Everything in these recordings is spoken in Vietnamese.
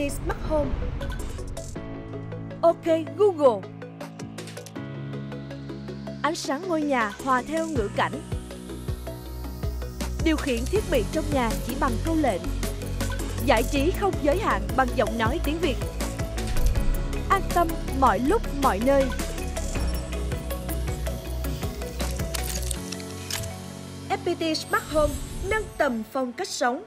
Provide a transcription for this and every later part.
FPT Smart Home. OK Google. Ánh sáng ngôi nhà hòa theo ngữ cảnh. Điều khiển thiết bị trong nhà chỉ bằng câu lệnh. Giải trí không giới hạn bằng giọng nói tiếng Việt. An tâm mọi lúc mọi nơi. FPT Smart Home nâng tầm phong cách sống.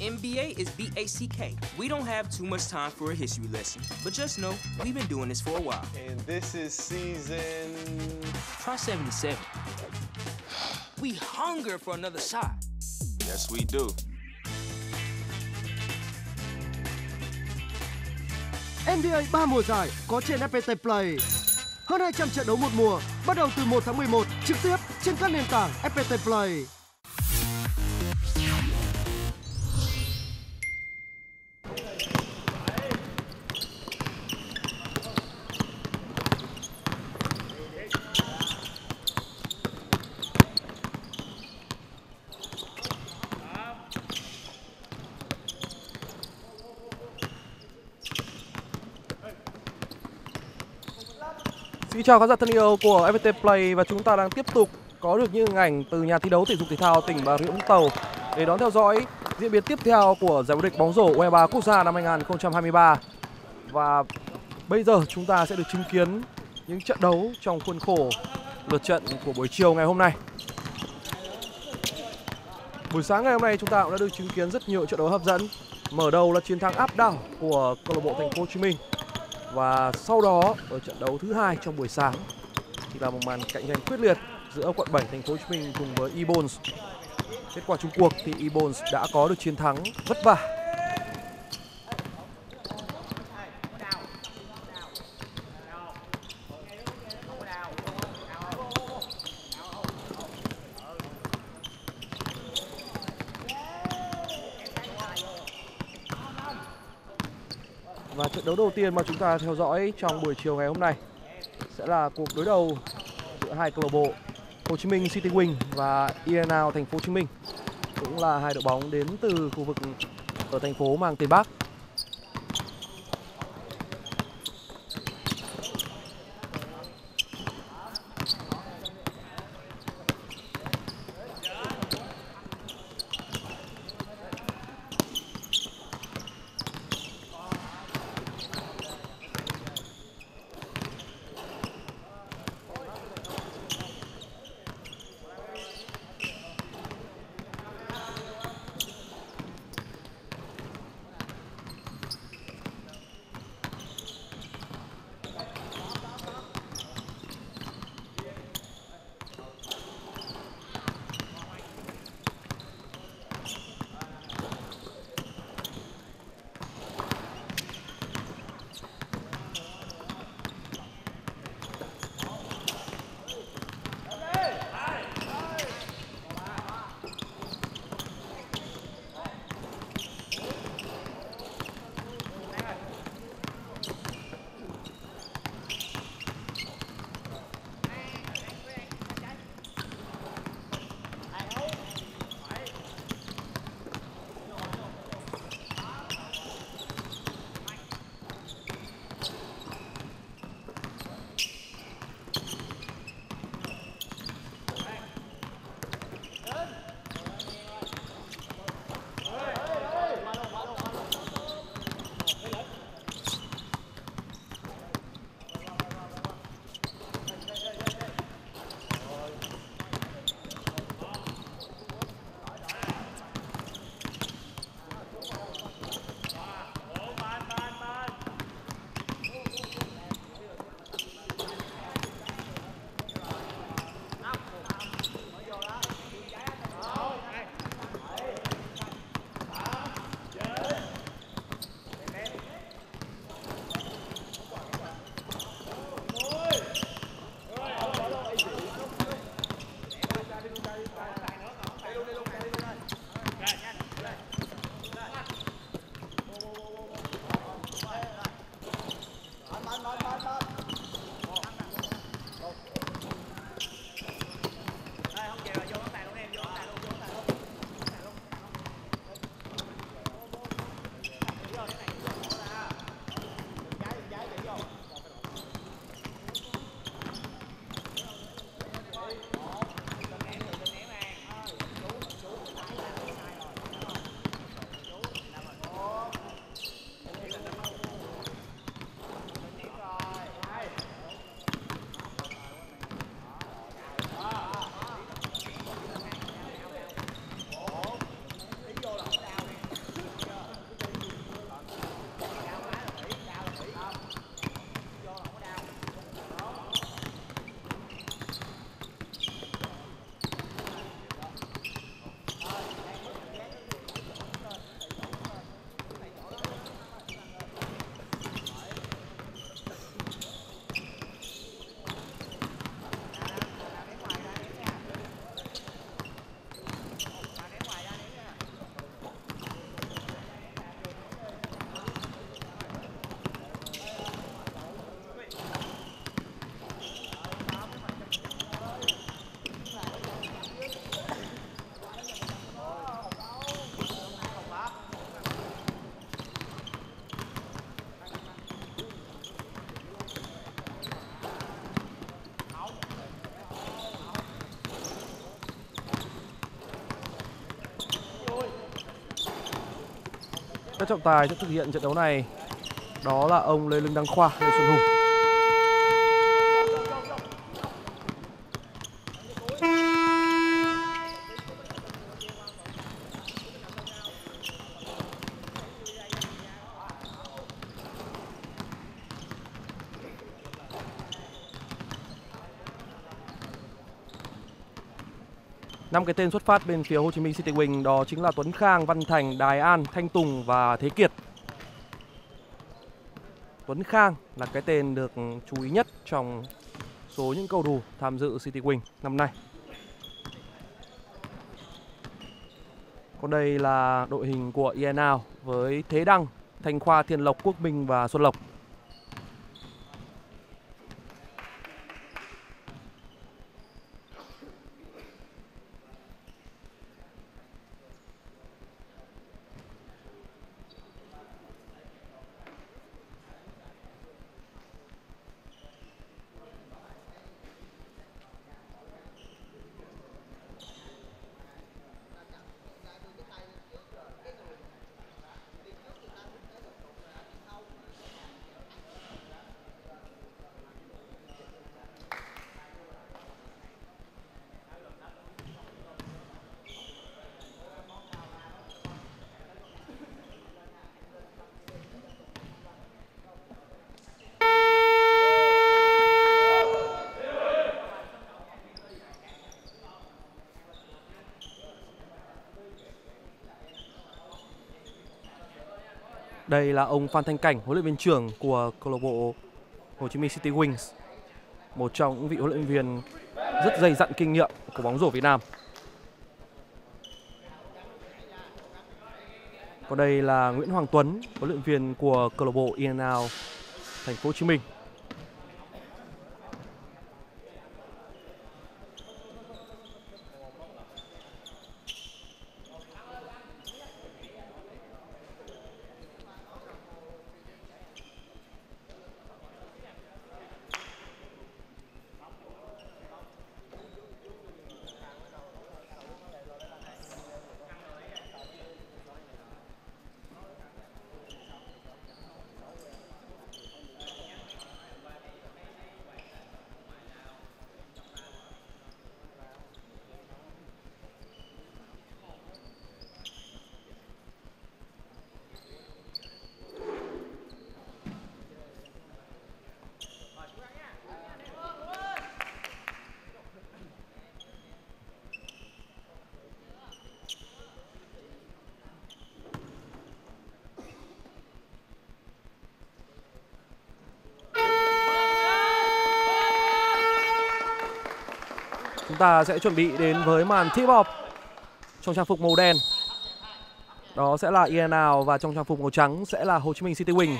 The NBA is BACK. We don't have too much time for a history lesson, but just know we've been doing this for a while. And this is season... Try 77. We hunger for another shot. Yes, we do. NBA 3 mùa giải có trên FPT Play. Hơn 200 trận đấu một mùa, bắt đầu từ 1 tháng 11, trực tiếp trên các nền tảng FPT Play. Xin chào khán giả thân yêu của FPT Play, và chúng ta đang tiếp tục có được những hình ảnh từ nhà thi đấu thể dục thể thao tỉnh Bà Rịa Vũng Tàu để đón theo dõi diễn biến tiếp theo của giải vô địch bóng rổ U23 quốc gia năm 2023. Và bây giờ chúng ta sẽ được chứng kiến những trận đấu trong khuôn khổ lượt trận của buổi chiều ngày hôm nay. Buổi sáng ngày hôm nay chúng ta cũng đã được chứng kiến rất nhiều trận đấu hấp dẫn. Mở đầu là chiến thắng áp đảo của câu lạc bộ Thành phố Hồ Chí Minh. Và sau đó ở trận đấu thứ hai trong buổi sáng thì là một màn cạnh tranh quyết liệt giữa quận 7 Thành phố Hồ Chí Minh cùng với IN'N'OUT. Kết quả chung cuộc thì IN'N'OUT đã có được chiến thắng vất vả. Và trận đấu đầu tiên mà chúng ta theo dõi trong buổi chiều ngày hôm nay sẽ là cuộc đối đầu giữa hai câu lạc bộ Hồ Chí Minh City Wings và IN'N'OUT Thành phố Hồ Chí Minh. Cũng là hai đội bóng đến từ khu vực ở thành phố mang tên Bắc. Các trọng tài trong thực hiện trận đấu này đó là ông Lê Lương Đăng Khoa, Lê Xuân Hùng. Năm cái tên xuất phát bên phía Hồ Chí Minh City Wings đó chính là Tuấn Khang, Văn Thành, Đài An, Thanh Tùng và Thế Kiệt. Tuấn Khang là cái tên được chú ý nhất trong số những cầu thủ tham dự City Wings năm nay. Còn đây là đội hình của IN'N'OUT với Thế Đăng, Thanh Khoa, Thiên Lộc, Quốc Minh và Xuân Lộc. Đây là ông Phan Thanh Cảnh, huấn luyện viên trưởng của câu lạc bộ Hồ Chí Minh City Wings, một trong những vị huấn luyện viên rất dày dặn kinh nghiệm của bóng rổ Việt Nam. Còn đây là Nguyễn Hoàng Tuấn, huấn luyện viên của câu lạc bộ IN'N'OUT Thành phố Hồ Chí Minh. Chúng ta sẽ chuẩn bị đến với màn tip-off trong trang phục màu đen. Đó sẽ là IN'N'OUT và trong trang phục màu trắng sẽ là Hồ Chí Minh City Wings.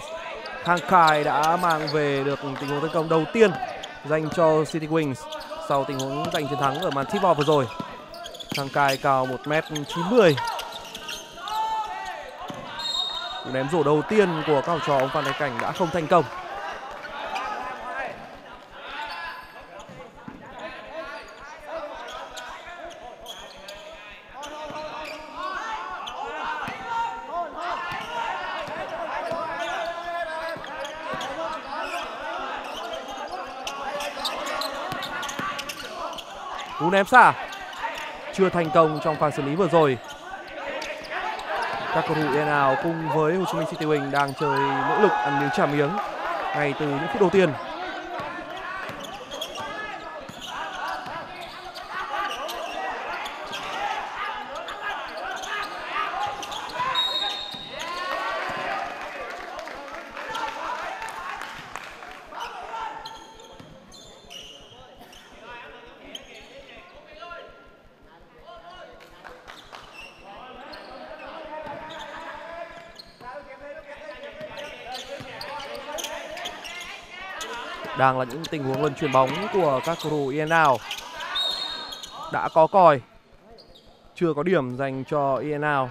Khang Khai đã mang về được tình huống tấn công đầu tiên dành cho City Wings sau tình huống giành chiến thắng ở màn tip-off vừa rồi. Khang Khai cao 1m90. Ném rổ đầu tiên của các học trò ông Phan Thanh Cảnh đã không thành công. Cú ném xa chưa thành công trong pha xử lý vừa rồi. Các cầu thủ IN'N'OUT cùng với Hồ Chí Minh City Wings đang chơi nỗ lực ăn miếng trả miếng ngay từ những phút đầu tiên. Đang là những tình huống luân chuyển bóng của các cầu thủ IN'N'OUT đã có còi, chưa có điểm dành cho IN'N'OUT.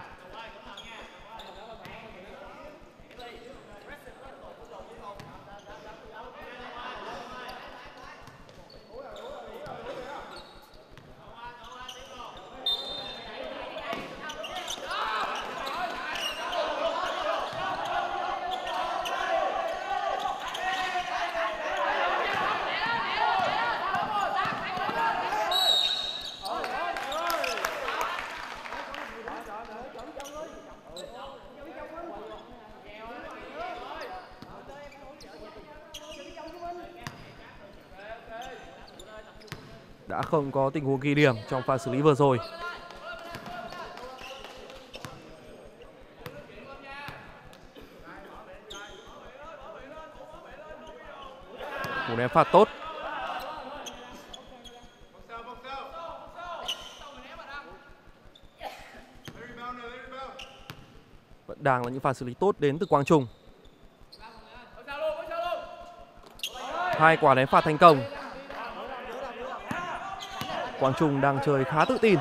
Đã không có tình huống ghi điểm trong pha xử lý vừa rồi. Cú ném phạt tốt. Vẫn đang là những pha xử lý tốt đến từ Quang Trung. Hai quả ném phạt thành công. Quang Trung đang chơi khá tự tin.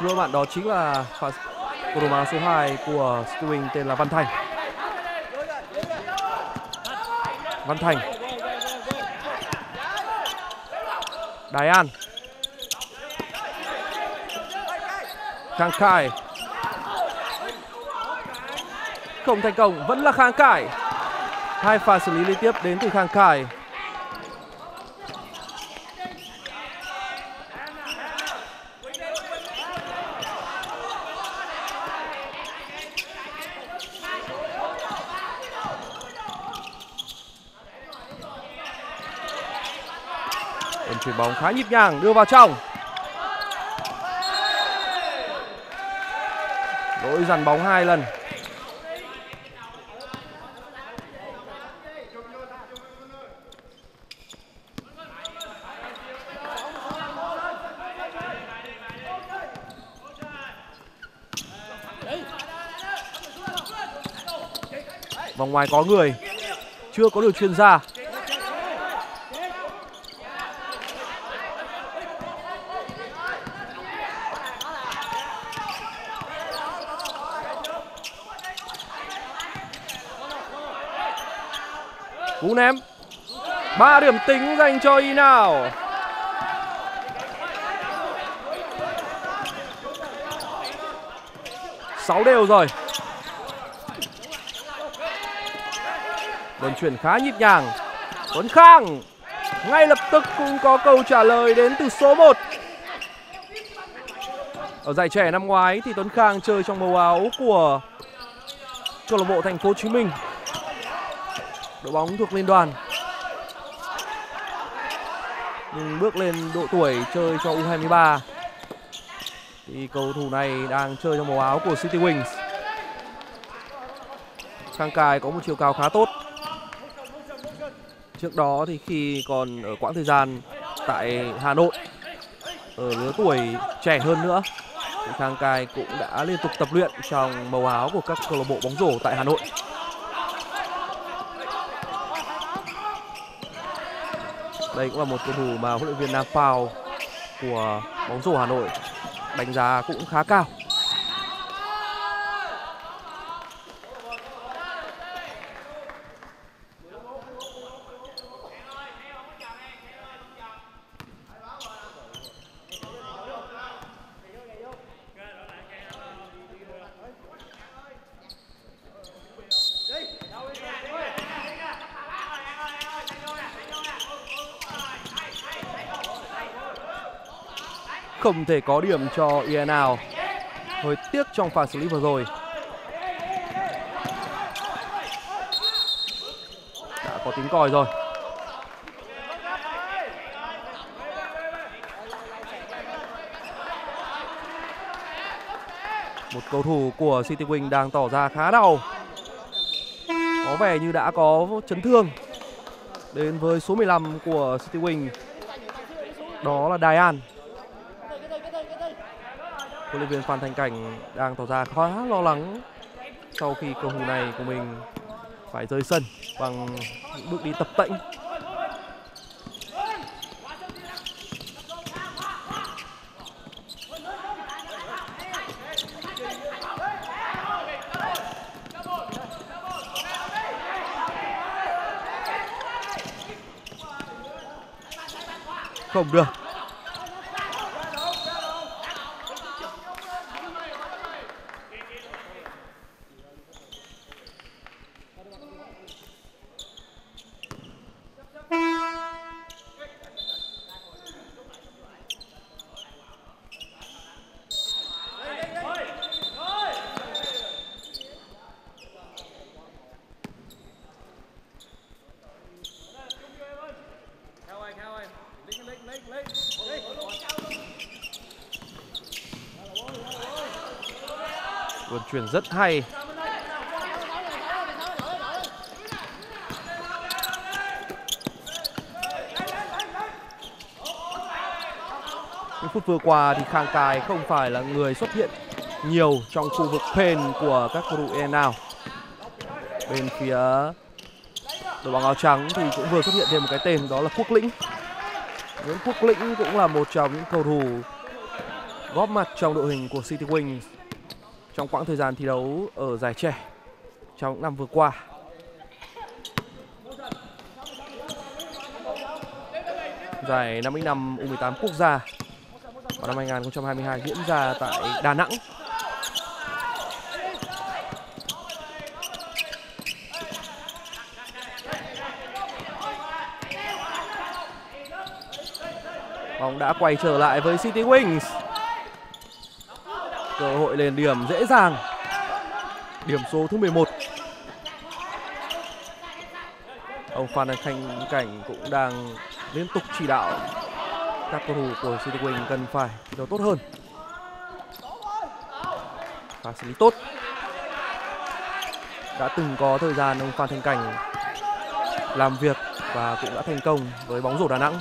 Đối bạn đó chính là cầu thủ mang số 2 của City Wings tên là Văn Thành. Văn Thành. Đài An. Khang Khải. Không thành công, vẫn là Khang Khải. Hai pha xử lý liên tiếp đến từ Khang Khải. Vận chuyển bóng khá nhịp nhàng, đưa vào trong. Lỗi dằn bóng hai lần. Vòng ngoài có người, chưa có được chuyền ra. Cú ném 3 điểm tính dành cho IN'N'OUT. Sáu đều rồi. Vận chuyển khá nhịp nhàng. Tuấn Khang ngay lập tức cũng có câu trả lời đến từ số 1. Ở giải trẻ năm ngoái thì Tuấn Khang chơi trong màu áo của câu lạc bộ Thành phố Hồ Chí Minh, đội bóng thuộc Liên đoàn. Nhưng bước lên độ tuổi chơi cho U23 thì cầu thủ này đang chơi trong màu áo của City Wings. Khang Khải có một chiều cao khá tốt. Trước đó thì khi còn ở quãng thời gian tại Hà Nội, ở lứa tuổi trẻ hơn nữa, Khang Khải cũng đã liên tục tập luyện trong màu áo của các câu lạc bộ bóng rổ tại Hà Nội. Đây cũng là một cầu thủ mà huấn luyện viên Nam Phào của bóng rổ Hà Nội đánh giá cũng khá cao. Không thể có điểm cho IN'N'OUT, hơi tiếc trong pha xử lý vừa rồi. Đã có tiếng còi rồi. Một cầu thủ của City Wings đang tỏ ra khá đau, có vẻ như đã có chấn thương. Đến với số 15 của City Wings, đó là Đài An. Huấn luyện viên Phan Thanh Cảnh đang tỏ ra khá lo lắng sau khi cầu thủ này của mình phải rời sân bằng những bước đi tập tễnh. Không được. Chuyển rất hay. Những phút vừa qua thì Khang Tài không phải là người xuất hiện nhiều trong khu vực phen của các cầu thủ IN'N'OUT. Bên phía đội bóng áo trắng thì cũng vừa xuất hiện thêm một cái tên, đó là Quốc Lĩnh. Nguyễn Quốc Lĩnh cũng là một trong những cầu thủ góp mặt trong đội hình của City Wings trong quãng thời gian thi đấu ở giải trẻ trong những năm vừa qua. Giải 55 U18 quốc gia vào năm 2022 diễn ra tại Đà Nẵng. Bóng đã quay trở lại với City Wings. Cơ hội lên điểm dễ dàng. Điểm số thứ 11. Ông Phan Thanh Cảnh cũng đang liên tục chỉ đạo các cầu thủ của City Wings cần phải thi đấu tốt hơn. Pha xử lý tốt. Đã từng có thời gian ông Phan Thanh Cảnh làm việc và cũng đã thành công với bóng rổ Đà Nẵng.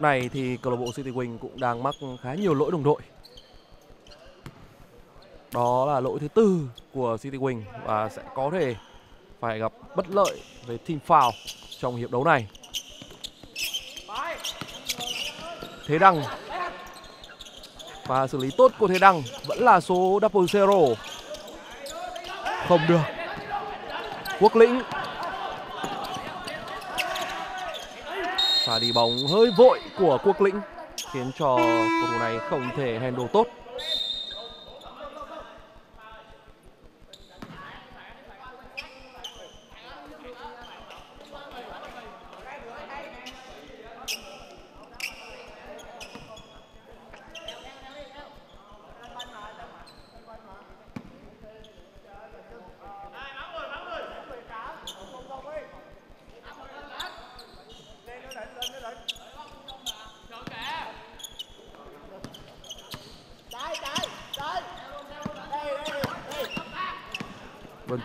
Này thì câu lạc bộ City Wings cũng đang mắc khá nhiều lỗi đồng đội. Đó là lỗi thứ 4 của City Wings và sẽ có thể phải gặp bất lợi về team foul trong hiệp đấu này. Thế Đăng và xử lý tốt của Thế Đăng, vẫn là số double zero. Không được. Quốc Lĩnh và đi bóng hơi vội của Quốc Lĩnh khiến cho cầu thủ này không thể handle tốt.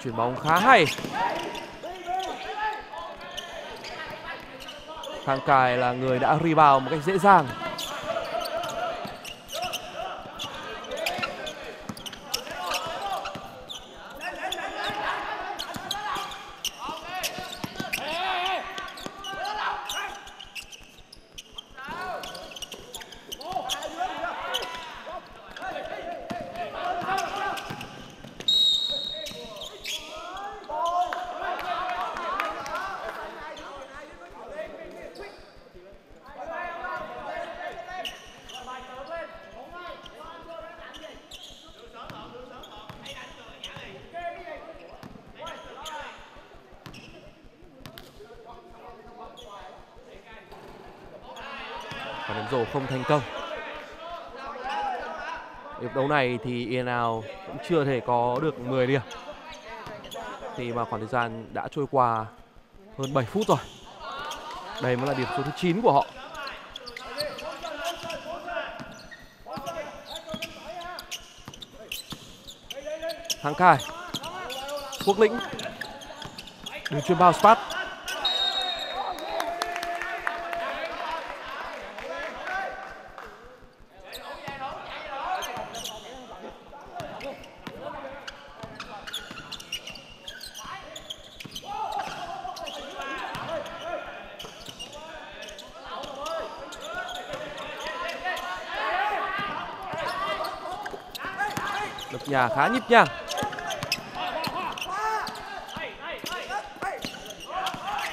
Chuyển bóng khá hay. Khang Cài là người đã rebound một cách dễ dàng. rổ không thành công. Hiệp đấu này thì IN'N'OUT cũng chưa thể có được 10 điểm thì mà khoảng thời gian đã trôi qua hơn 7 phút rồi. Đây mới là điểm số thứ 9 của họ. Thắng Khai, Quốc Lĩnh, đường chuyền bao Spat. Lực nhà khá nhịp nhàng.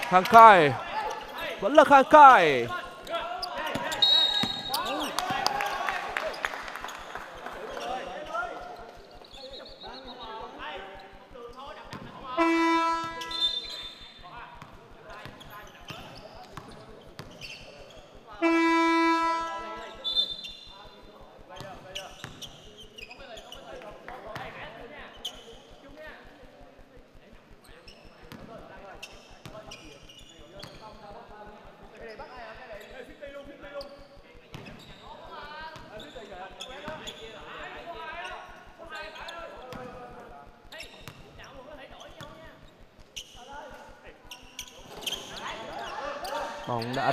Khang Khai, vẫn là Khang Khai. Bóng đã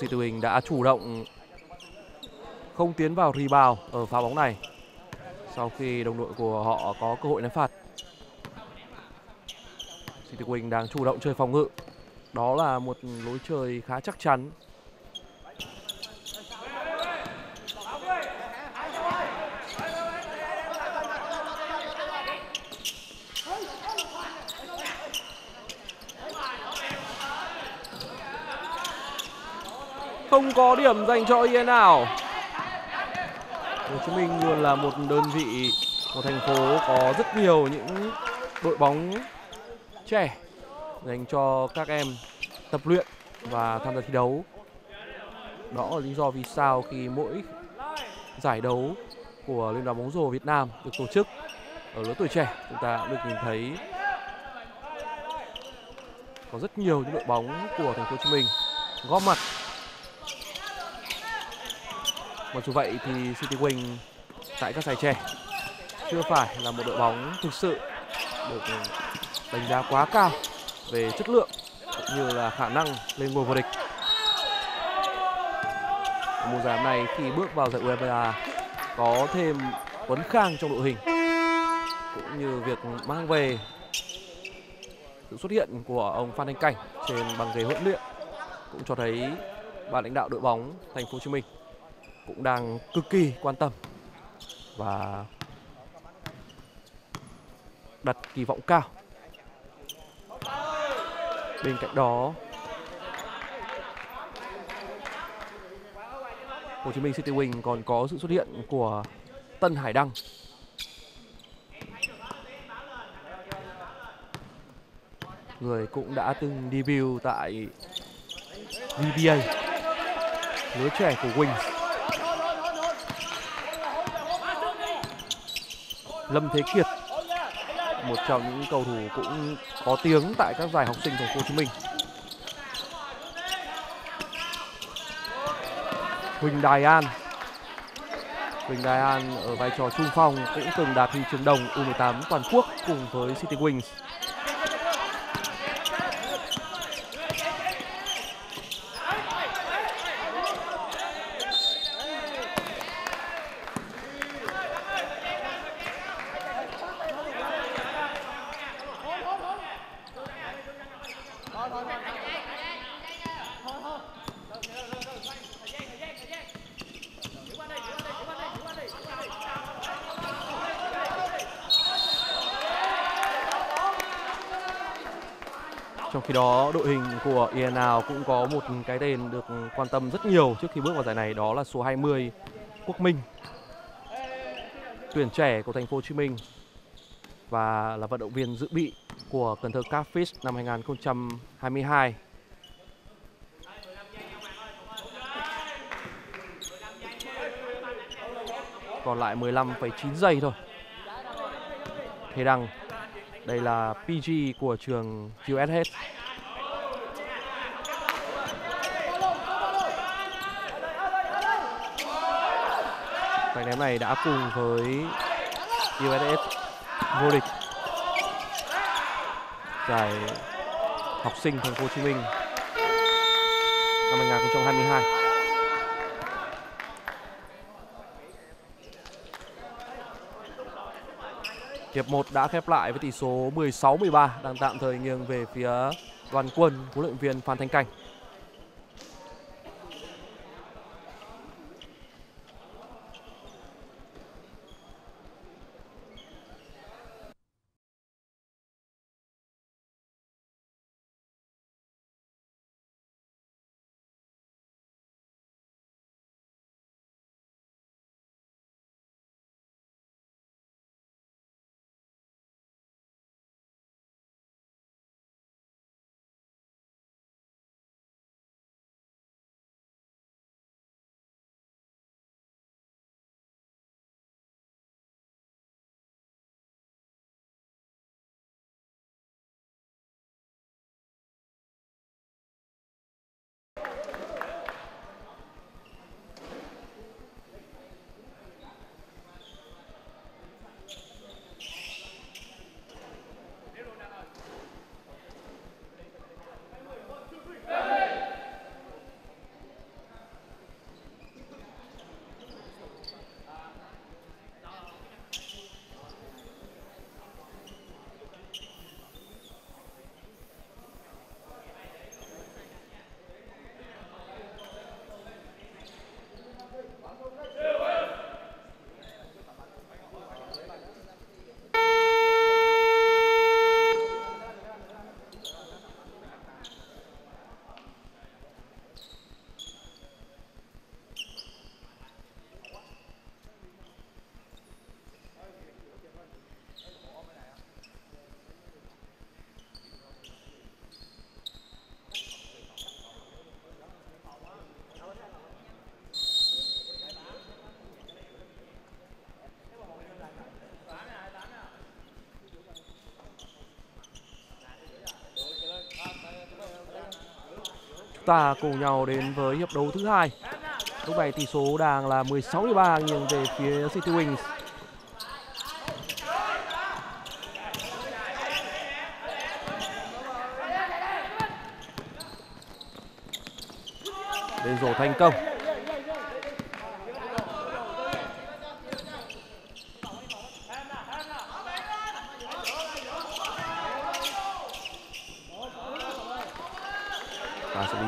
City Wings đã chủ động không tiến vào rebound ở pha bóng này sau khi đồng đội của họ có cơ hội ném phạt. City Wings đang chủ động chơi phòng ngự, đó là một lối chơi khá chắc chắn. Không có điểm dành cho IN'N'OUT. Hồ Chí Minh luôn là một đơn vị, một thành phố có rất nhiều những đội bóng trẻ dành cho các em tập luyện và tham gia thi đấu. Đó là lý do vì sao khi mỗi giải đấu của Liên đoàn bóng rổ Việt Nam được tổ chức ở lứa tuổi trẻ, chúng ta cũng được nhìn thấy có rất nhiều những đội bóng của thành phố Hồ Chí Minh góp mặt. Mặc dù vậy thì City Wings tại các giải trẻ chưa phải là một đội bóng thực sự được đánh giá quá cao về chất lượng cũng như là khả năng lên ngôi vô địch. Mùa giải này khi bước vào giải U23 có thêm Tuấn Khang trong đội hình cũng như việc mang về sự xuất hiện của ông Phan Thanh Cảnh trên băng ghế huấn luyện cũng cho thấy ban lãnh đạo đội bóng Thành phố Hồ Chí Minh cũng đang cực kỳ quan tâm và đặt kỳ vọng cao. Bên cạnh đó, Hồ Chí Minh City Wings còn có sự xuất hiện của Tân Hải Đăng. Người cũng đã từng debut tại VBA, lứa trẻ của Wings. Lâm Thế Kiệt, một trong những cầu thủ cũng có tiếng tại các giải học sinh của Thành phố Hồ Chí Minh. Huỳnh Đài An. Huỳnh Đài An ở vai trò trung phong cũng từng đạt huy chương đồng U18 toàn quốc cùng với City Wings. Trong khi đó, đội hình của IN'N'OUT cũng có một cái tên được quan tâm rất nhiều trước khi bước vào giải này, đó là số 20 Quốc Minh, tuyển trẻ của thành phố Hồ Chí Minh và là vận động viên dự bị của Cần Thơ Catfish năm 2022. Còn lại 15,9 giây thôi. Thế Đăng, đây là PG của trường QSH. Cái ném này đã cùng với QSH vô địch giải học sinh thành phố Hồ Chí Minh năm 2022. Hiệp 1 đã khép lại với tỷ số 16-13, đang tạm thời nghiêng về phía đoàn quân huấn luyện viên Phan Thanh Cảnh. Ta cùng nhau đến với hiệp đấu thứ hai. Lúc này tỷ số đang là 16-13 nghiêng về phía City Wings. Đến rổ thành công.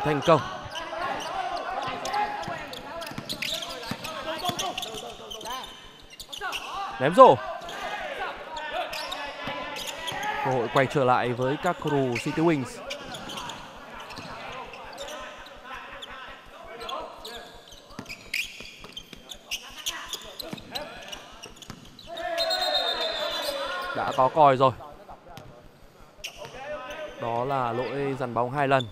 Thành công. Ném rổ. Cơ hội quay trở lại với các cầu thủ City Wings. Đã có còi rồi. Đó là lỗi dằn bóng 2 lần.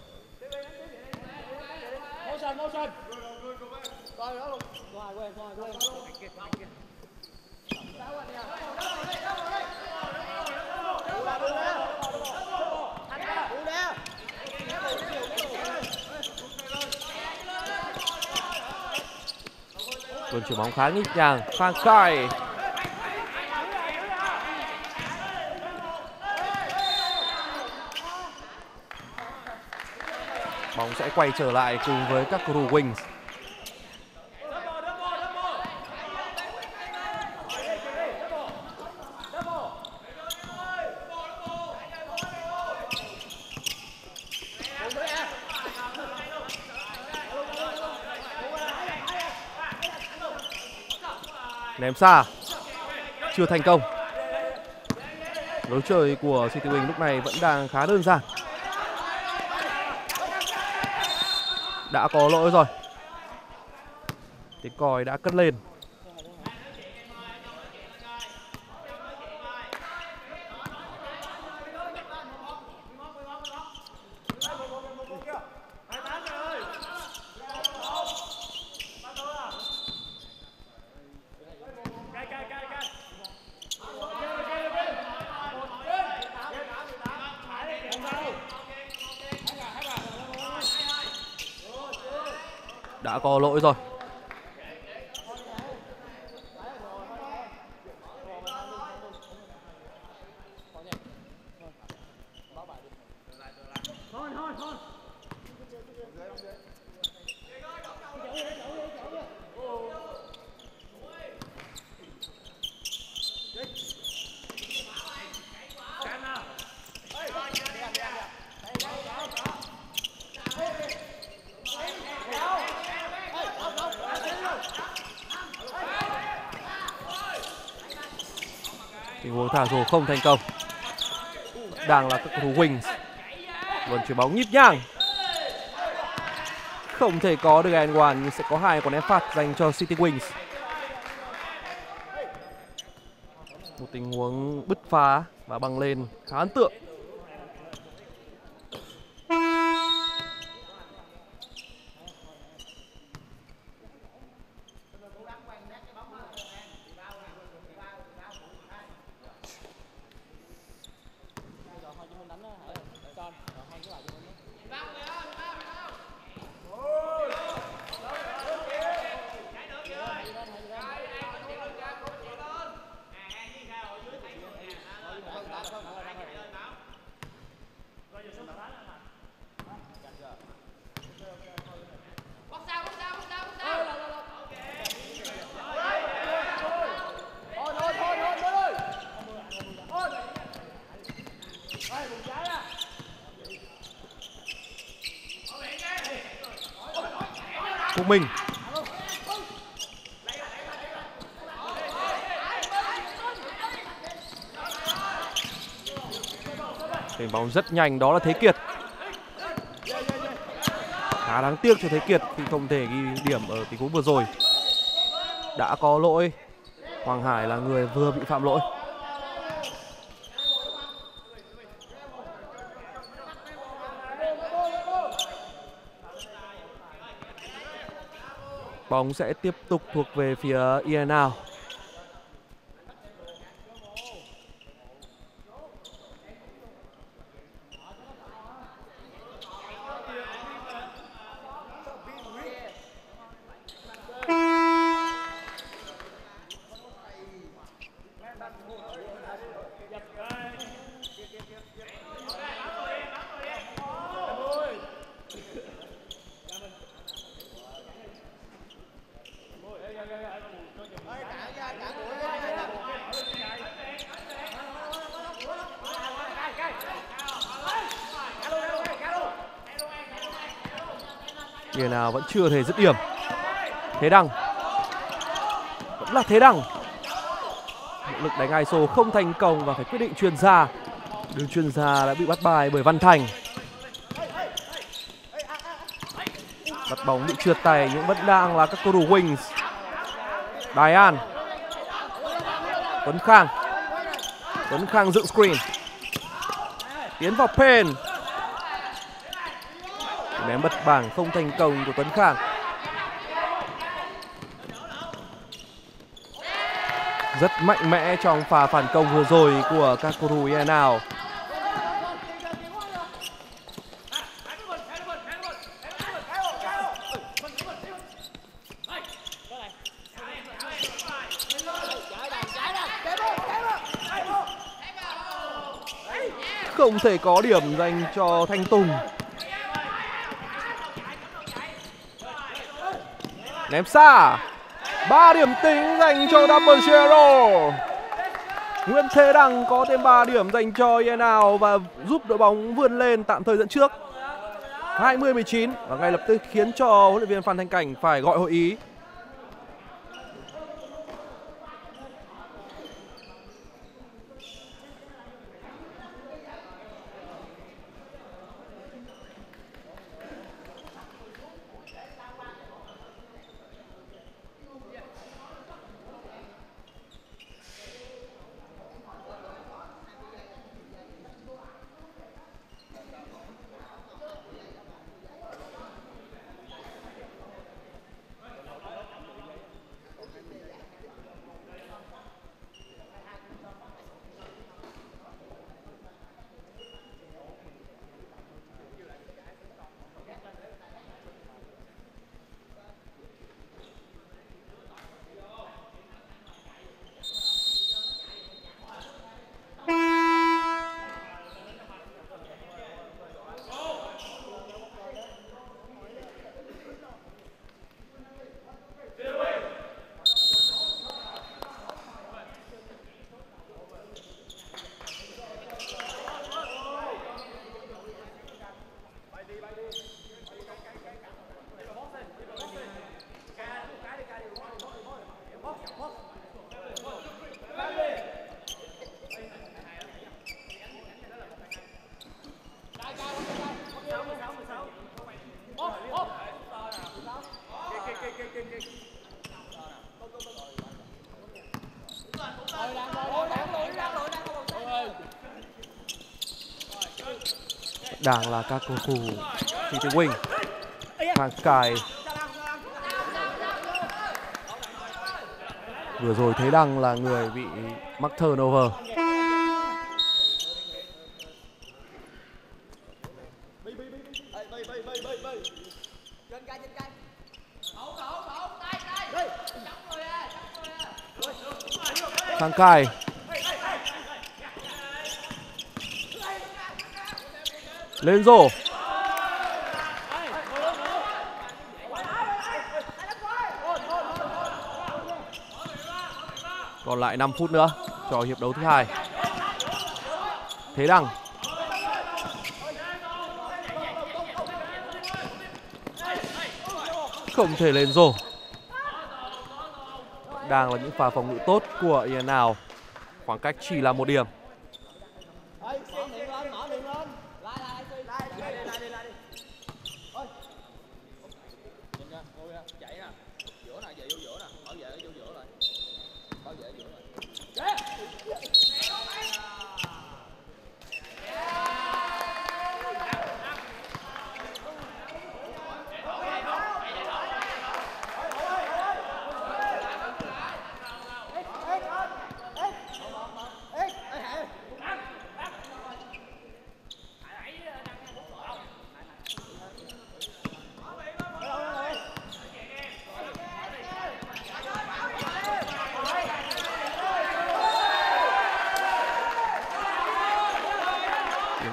Tuần chuyển bóng khá nhịp nhàng. Phan Khai bóng sẽ quay trở lại cùng với các cầu thủ Wings. Ném xa, chưa thành công. Lối chơi của City Wings lúc này vẫn đang khá đơn giản. đã có lỗi rồi. Tiếng còi đã cất lên. Đã có lỗi rồi. Thả dù không thành công. Đang là các cầu thủ Wings vẫn chuyền bóng nhịp nhàng, không thể có được end one, nhưng sẽ có hai quả ném phạt dành cho City Wings. Một tình huống bứt phá và băng lên khá ấn tượng. Quốc Minh chuyển bóng rất nhanh, đó là Thế Kiệt. Khá đáng tiếc cho Thế Kiệt khi không thể ghi điểm ở tình huống vừa rồi. Đã có lỗi. Hoàng Hải là người vừa bị phạm lỗi. Bóng sẽ tiếp tục thuộc về phía IN'N'OUT. IN'N'OUT vẫn chưa thể dứt điểm. Thế Đăng, vẫn là Thế Đăng. Nỗ lực đánh ISO không thành công và phải quyết định chuyền ra. Đường chuyền ra đã bị bắt bài bởi Văn Thành. Đặt bóng bị trượt tay nhưng vẫn đang là các cầu thủ Wings. Đài An, Tuấn Khang. Tuấn Khang dựng screen, tiến vào pen. Ném bật bảng không thành công của Tuấn Khang. Rất mạnh mẽ trong pha phản công vừa rồi của các cầu thủ IN'N'OUT. Không thể có điểm dành cho Thanh Tùng. Ném xa, 3 điểm tính dành cho Double Zero. Nguyễn Thế Đăng có thêm 3 điểm dành cho IN'N'OUT và giúp đội bóng vươn lên tạm thời dẫn trước 20-19 và ngay lập tức khiến cho huấn luyện viên Phan Thanh Cảnh phải gọi hội ý. đang là các cầu thủ City Wings. Hoàng Cải. Vừa rồi Thế Đăng là người bị mắc turnover. Hoàng Cải. Lên rổ. Còn lại 5 phút nữa cho hiệp đấu thứ hai. Thế Đăng. Không thể lên rổ. Đang là những pha phòng ngự tốt của IN'N'OUT. Khoảng cách chỉ là 1 điểm.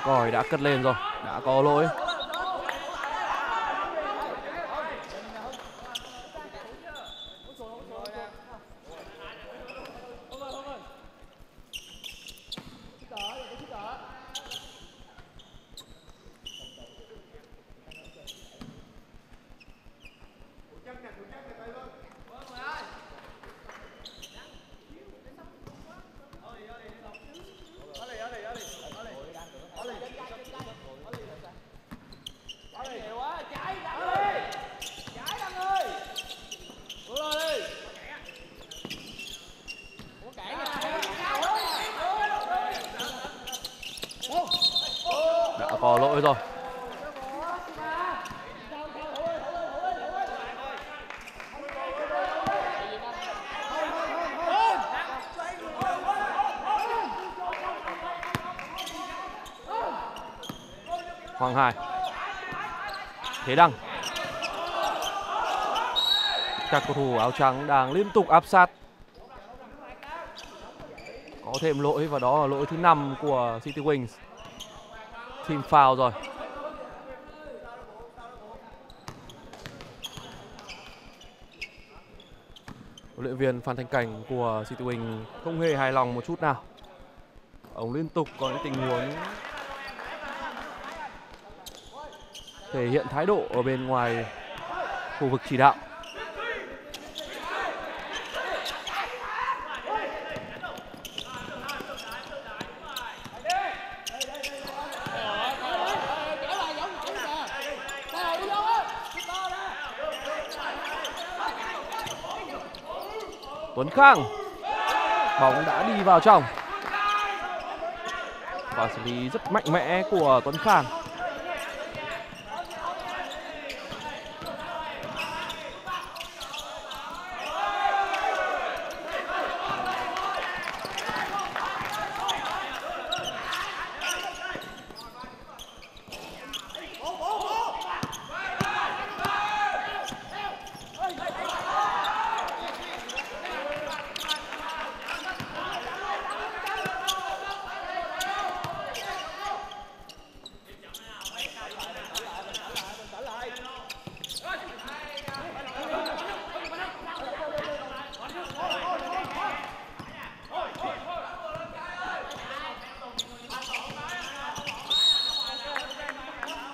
Còi đã cất lên rồi, đã có lỗi. Có lỗi rồi. Hoàng Hải. Thế Đăng. Các cầu thủ áo trắng đang liên tục áp sát. Có thêm lỗi và đó là lỗi thứ 5 của City Wings. Team foul rồi. Huấn luyện viên Phan Thanh Cảnh của City Wings không hề hài lòng một chút nào. Ông liên tục có những tình huống thể hiện thái độ ở bên ngoài khu vực chỉ đạo. Tuấn Khang. Bóng đã đi vào trong. Và xử lý rất mạnh mẽ của Tuấn Khang.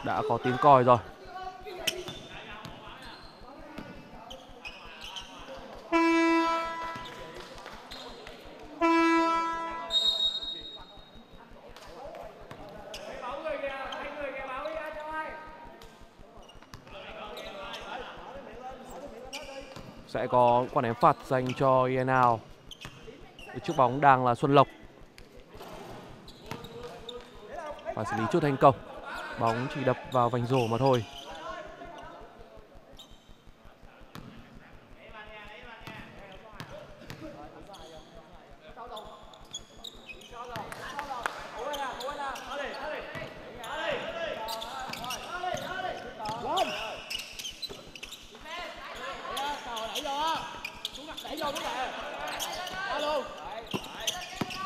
Đã có tiếng còi rồi. Sẽ có quả ném phạt dành cho IN'N'OUT. Trước bóng đang là Xuân Lộc. Và xử lý chưa thành công. Bóng chỉ đập vào vành rổ mà thôi.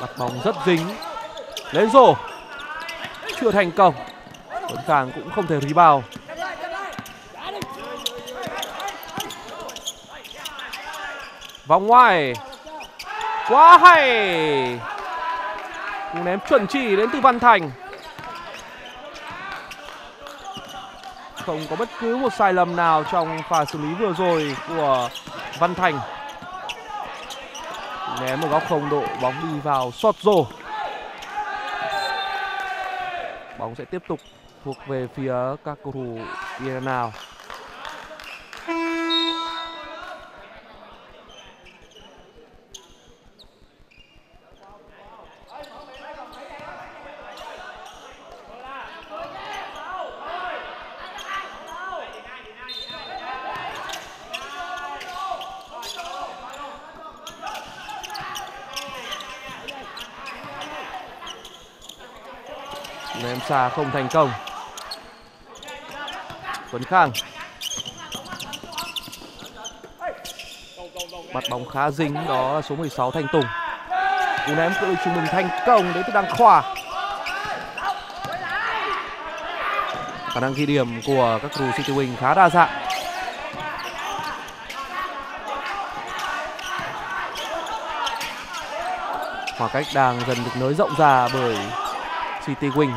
Đặt bóng rất dính. Lên rổ. Chưa thành công. Tuấn Khang cũng không thể rebound. Vòng ngoài. Quá hay. Cú ném chuẩn chỉ đến từ Văn Thành. Không có bất cứ một sai lầm nào trong pha xử lý vừa rồi của Văn Thành. Ném một góc không độ, bóng đi vào xót rổ. Bóng sẽ tiếp tục thuộc về phía các cầu thủ IN'N'OUT. Ném xa không thành công. Tuấn Khang bắt bóng khá dính, đó là số 16 Thanh Tùng. Cú ném cự ly trung bình thành công đến từ Đăng Khoa. Khả năng ghi điểm của các cầu thủ City Wings khá đa dạng. Khoảng cách đang dần được nới rộng ra bởi City Wings.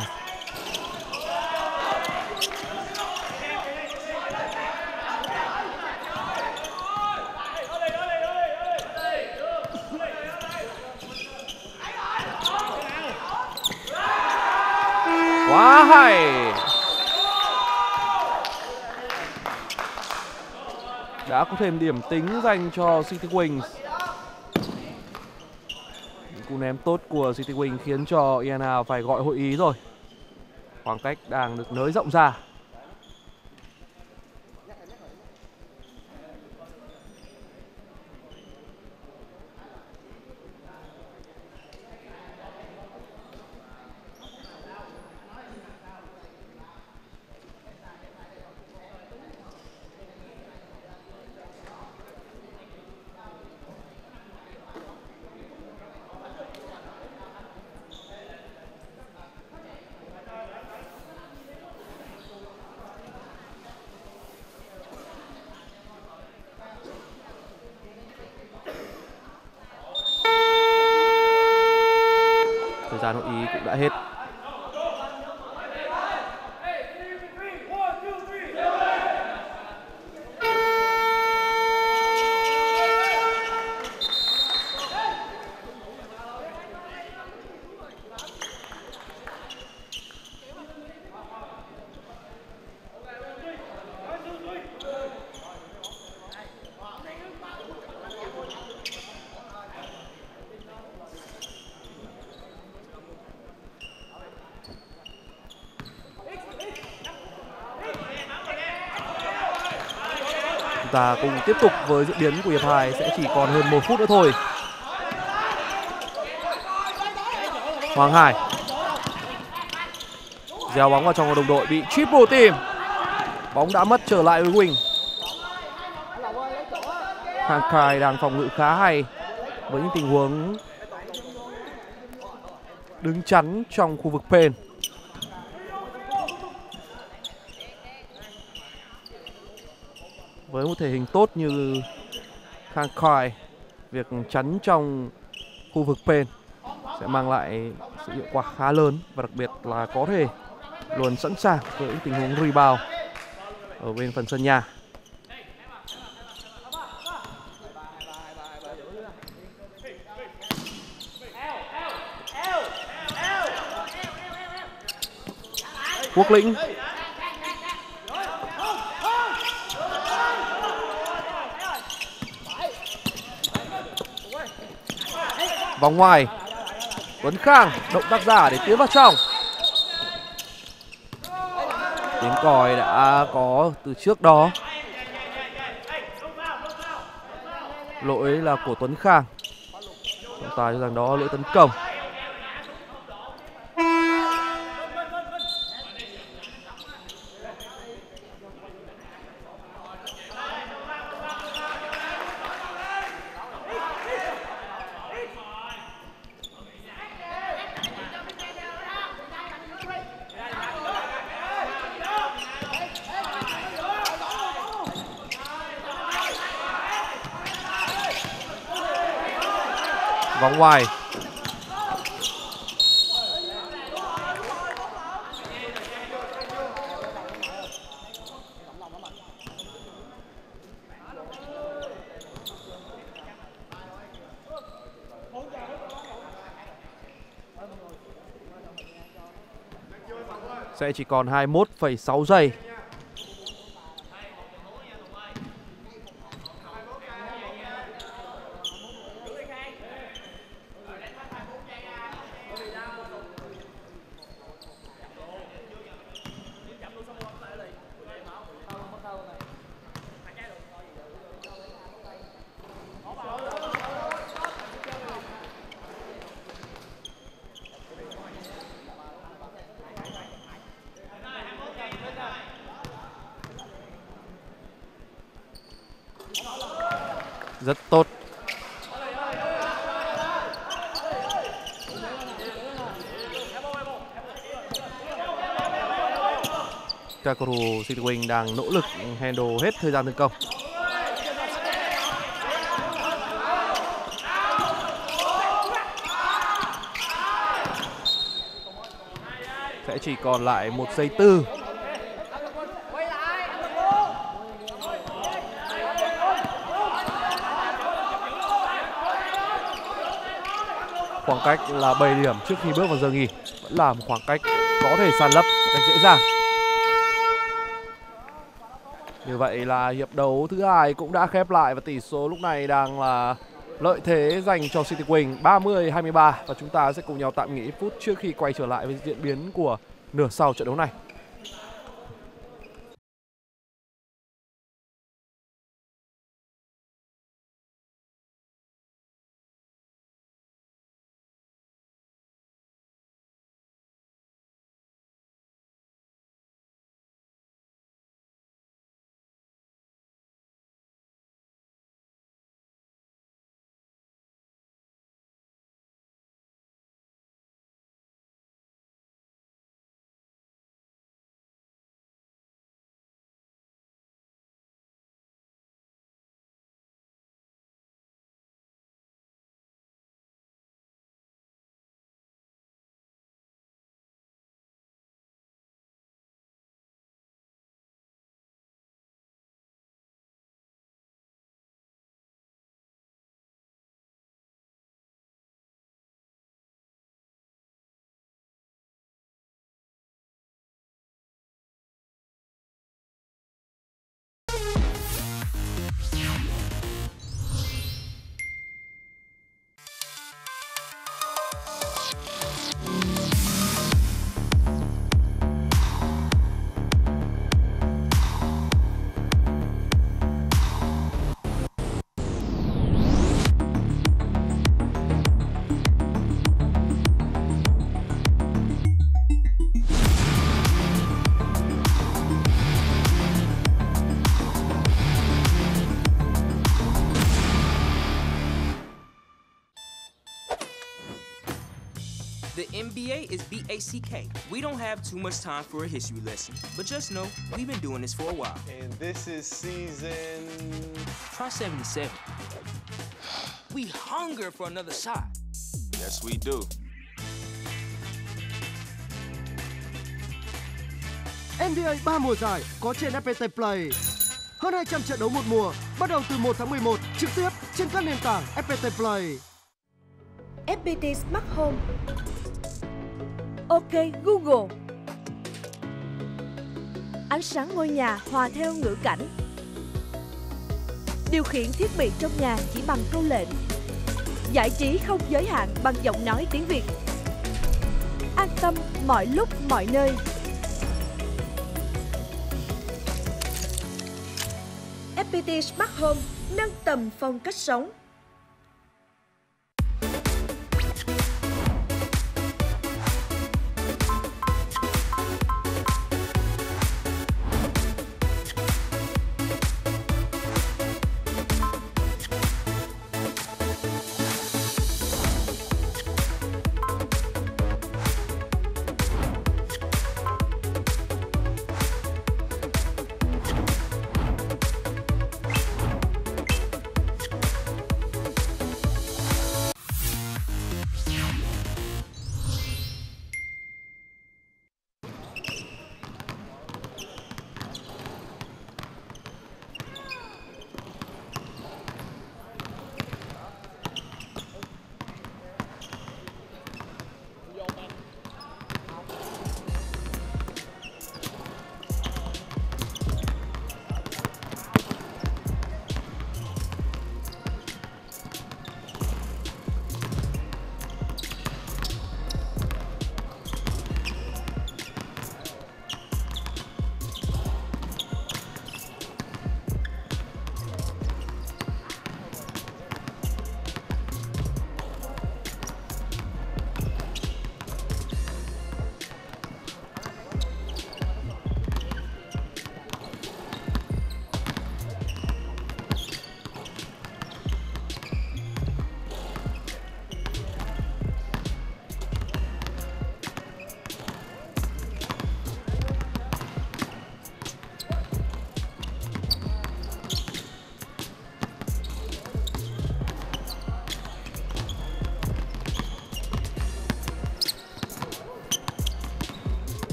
Quá hay. Đã có thêm điểm tính dành cho City Wings. Cú ném tốt của City Wings khiến cho IN'N'OUT phải gọi hội ý rồi. Khoảng cách đang được nới rộng ra. Thời gian hội ý cũng đã hết. Và cùng tiếp tục với diễn biến của hiệp 2, sẽ chỉ còn hơn 1 phút nữa thôi. Hoàng Hải gieo bóng vào trong của đồng đội, bị triple team. Bóng đã mất trở lại với Wing. Khang Khai đang phòng ngự khá hay với những tình huống đứng chắn trong khu vực pen. Với một thể hình tốt như Khang Khai, việc chắn trong khu vực pen sẽ mang lại sự hiệu quả khá lớn, và đặc biệt là có thể luôn sẵn sàng với tình huống rebound ở bên phần sân nhà. Quốc Lĩnh vòng ngoài. Tuấn Khang động tác giả để tiến vào trong. Tiếng còi đã có từ trước đó. Lỗi là của Tuấn Khang. Trọng tài cho rằng đó lỗi tấn công. Vòng ngoài. Sẽ chỉ còn 21,6 giây. Rất tốt. Các cầu thủ City Wings đang nỗ lực handle hết thời gian tấn công. Sẽ chỉ còn lại 1 giây 4. Khoảng cách là 7 điểm trước khi bước vào giờ nghỉ. Vẫn là một khoảng cách có thể san lấp một cách dễ dàng. Như vậy là hiệp đấu thứ hai cũng đã khép lại. Và tỷ số lúc này đang là lợi thế dành cho City Wings 30-23. Và chúng ta sẽ cùng nhau tạm nghỉ phút trước khi quay trở lại với diễn biến của nửa sau trận đấu này. NBA is BACK. We don't have too much time for a history lesson, but just know we've been doing this for a while. And this is season... Try 77. We hunger for another shot. Yes, we do. NBA 3 mùa giải có trên FPT Play. Hơn 200 trận đấu một mùa, bắt đầu từ 1 tháng 11, trực tiếp trên các nền tảng FPT Play. FPT Smart Home. OK Google. Ánh sáng ngôi nhà hòa theo ngữ cảnh. Điều khiển thiết bị trong nhà chỉ bằng câu lệnh. Giải trí không giới hạn bằng giọng nói tiếng Việt. An tâm mọi lúc mọi nơi. FPT Smart Home nâng tầm phong cách sống.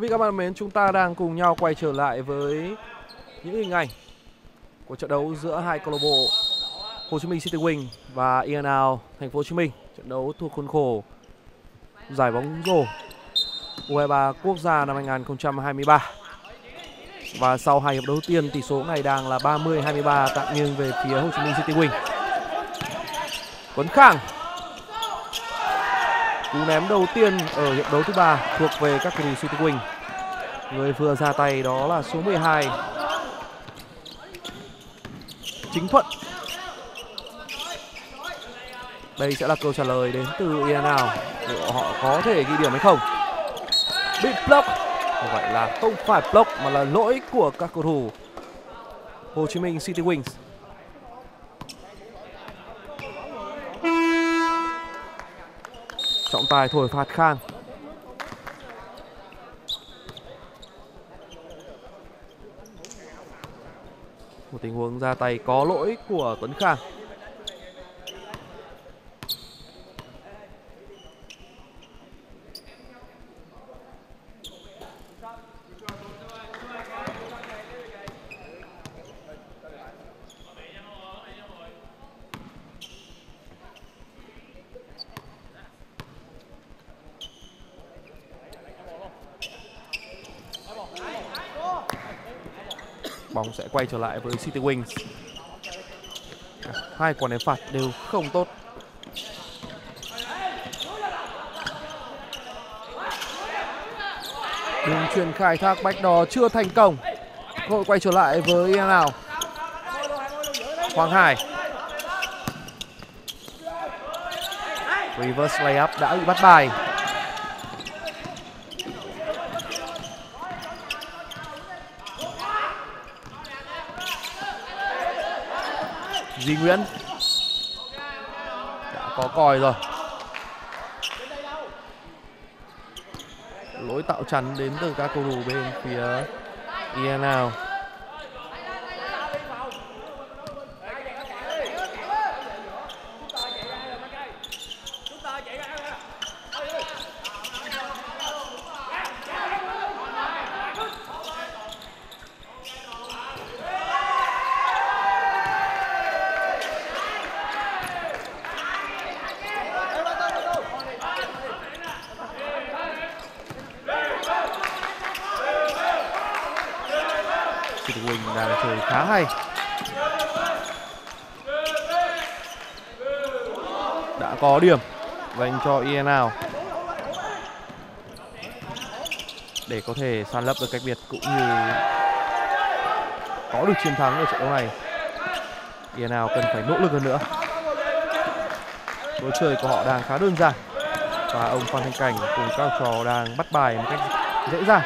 Quý vị các bạn mến, chúng ta đang cùng nhau quay trở lại với những hình ảnh của trận đấu giữa hai câu lạc bộ Hồ Chí Minh City Wings và IN'N'OUT Thành phố Hồ Chí Minh. Trận đấu thuộc khuôn khổ giải bóng rổ U23 quốc gia năm 2023. Và sau hai hiệp đầu tiên, tỷ số này đang là 30-23 tạm nghiêng về phía Hồ Chí Minh City Wings. Tuấn Khang, cú ném đầu tiên ở hiệp đấu thứ 3 thuộc về các cầu thủ City Wings. Người vừa ra tay đó là số 12 Chính Thuận. Đây sẽ là câu trả lời đến từ IN'N'OUT. Liệu họ có thể ghi điểm hay không? Bị block. Vậy là không phải block mà là lỗi của các cầu thủ Hồ Chí Minh City Wings. Trọng tài thổi phạt Khang. Một tình huống ra tay có lỗi của Tuấn Khang. Bóng sẽ quay trở lại với City Wings. Hai quả ném phạt đều không tốt. Đường truyền khai thác backdoor chưa thành công. Cơ hội quay trở lại với IN'N'OUT. Hoàng Hải. Reverse layup đã bị bắt bài. Duy Nguyễn đã có còi rồi. Lỗi tạo chắn đến từ các cầu thủ bên phía IN'N'OUT. Huỳnh đang chơi khá hay. Đã có điểm dành cho IN'N'OUT để có thể san lấp được cách biệt cũng như có được chiến thắng ở trận đấu này. IN'N'OUT cần phải nỗ lực hơn nữa. Lối chơi của họ đang khá đơn giản và ông Phan Thanh Cảnh cùng các trò đang bắt bài một cách dễ dàng.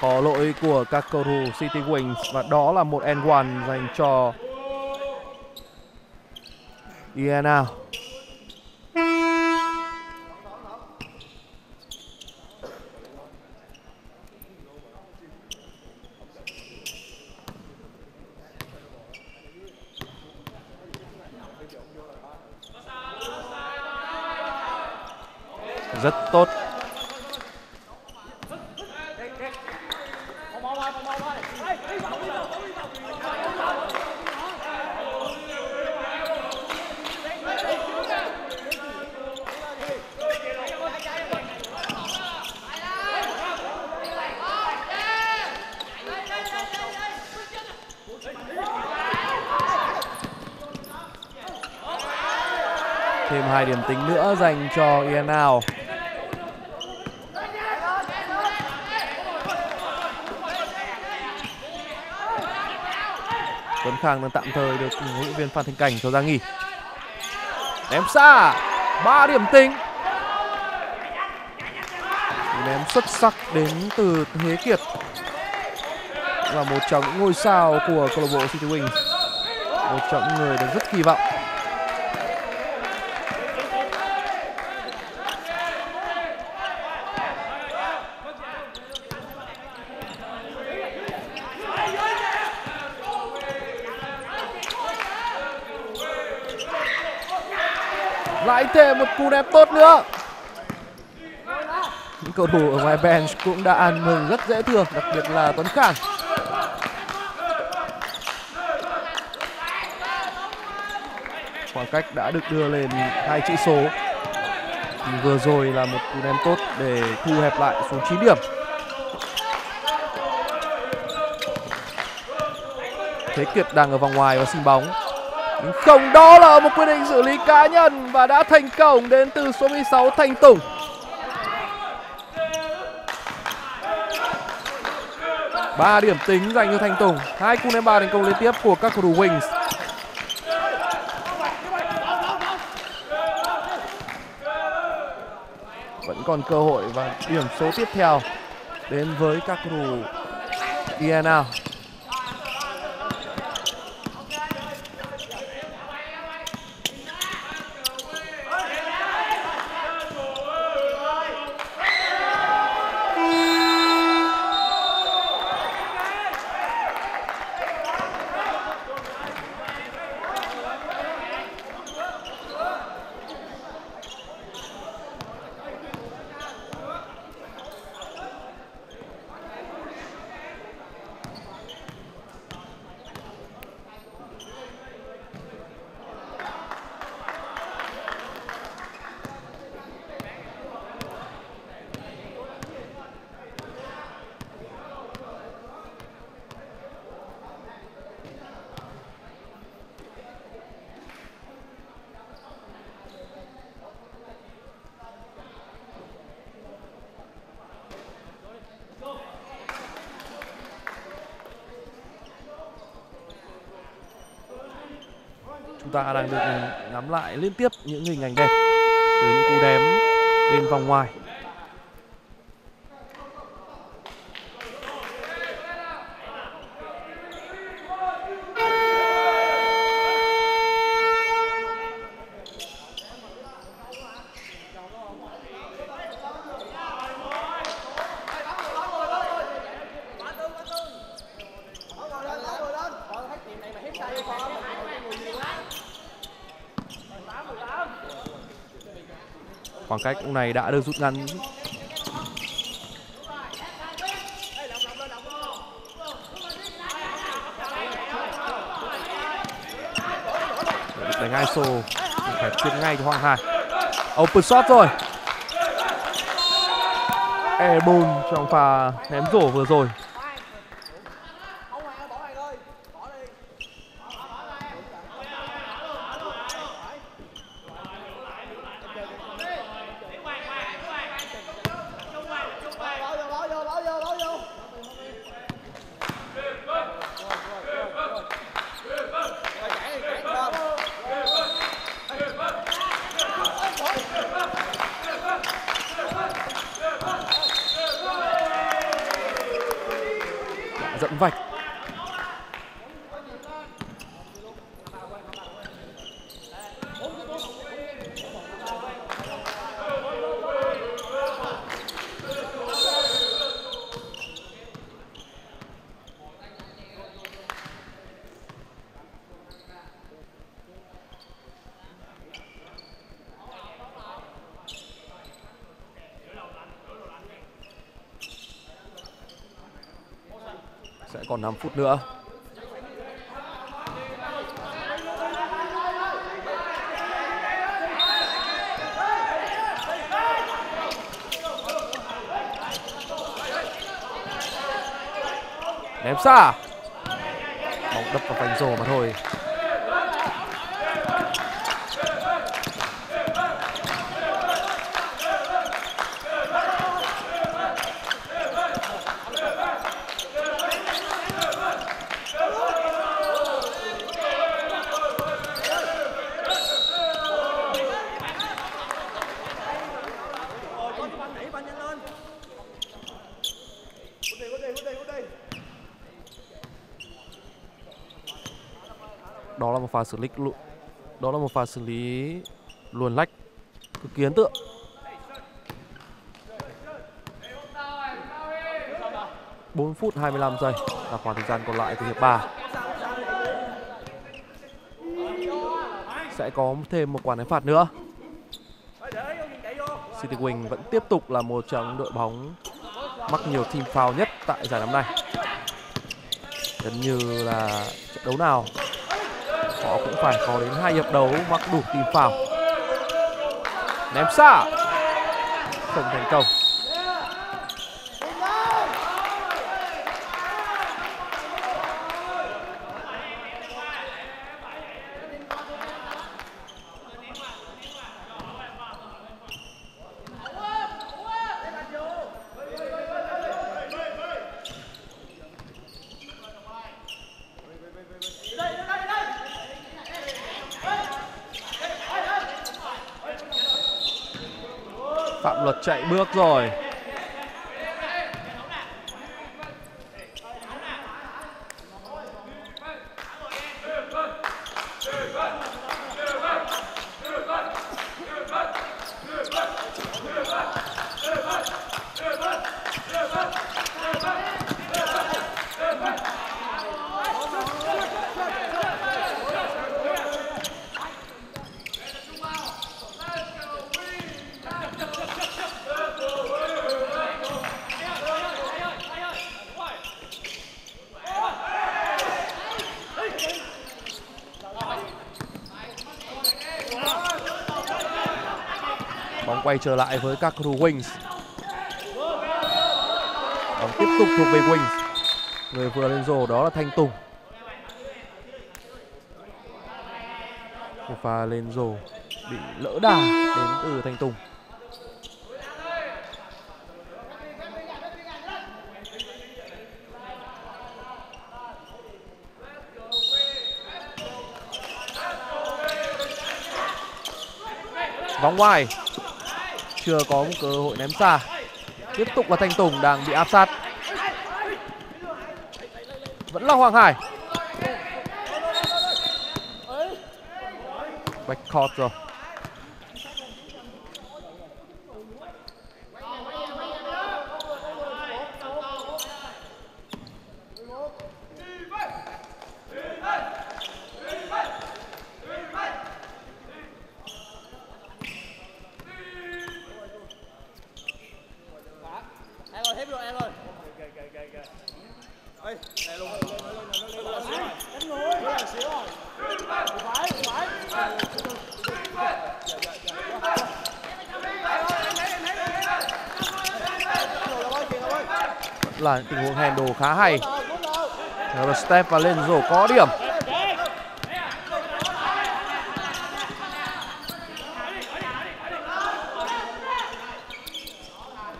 Có lỗi của các cầu thủ City Wings và đó là một N1 dành cho IN'N'OUT. Rất tốt. Thêm hai điểm tính nữa dành cho IN'N'OUT. Tuấn Khang đang tạm thời được huấn luyện viên Phan Thanh Cảnh cho ra nghỉ. Ném xa, 3 điểm tính. Ném xuất sắc đến từ Thế Kiệt, là một trong những ngôi sao của câu lạc bộ City Wings. một trong những người được rất kỳ vọng. Lại thêm một cú đẹp tốt nữa. Những cầu thủ ở ngoài bench cũng đã ăn mừng rất dễ thương, đặc biệt là Tuấn Khang. Khoảng cách đã được đưa lên 2 chữ số. Thì vừa rồi là một cú ném tốt để thu hẹp lại xuống 9 điểm. Thế Kiệt đang ở vòng ngoài và xin bóng. Nhưng không, đó là một quyết định xử lý cá nhân và đã thành công đến từ số 16 Thanh Tùng. Ba điểm tính dành cho Thanh Tùng. Hai cú ném ba thành công liên tiếp của các cầu thủ Wings. Vẫn còn cơ hội và điểm số tiếp theo đến với các cầu thủ IN'N'OUT. Chúng ta đang được ngắm lại liên tiếp những hình ảnh đẹp từ những cú đếm bên vòng ngoài. Khoảng cách lúc này đã được rút ngắn. Đánh ISO phải chuyển ngay cho Hoàng Hải. Open shot rồi. Airball trong pha ném rổ vừa rồi. Sẽ còn 5 phút nữa. Ném xa. Bóng đập vào vành rổ mà thôi. pha xử lý luôn. Đó là một pha xử lý luồn lách cực kỳ ấn tượng. Bốn phút 25 giây là khoảng thời gian còn lại của hiệp 3. Sẽ có thêm một quả ném phạt nữa. City Wings vẫn tiếp tục là một trong đội bóng mắc nhiều team foul nhất tại giải năm nay. Gần như là trận đấu nào họ cũng phải có đến 2 hiệp đấu mắc đủ team foul. Ném xa không thành công. Phạm Luật chạy bước rồi. Quay trở lại với các thủ Wings. Bóng tiếp tục thuộc về Wings. Người vừa lên rổ đó là Thanh Tùng. Một pha lên rổ bị lỡ đà đến từ Thanh Tùng. Bóng ngoài, chưa có một cơ hội ném xa. Tiếp tục là Thanh Tùng đang bị áp sát. Vẫn là Hoàng Hải. Backcourt rồi. Là tình huống handle khá hay. Rồi step và lên rổ có điểm.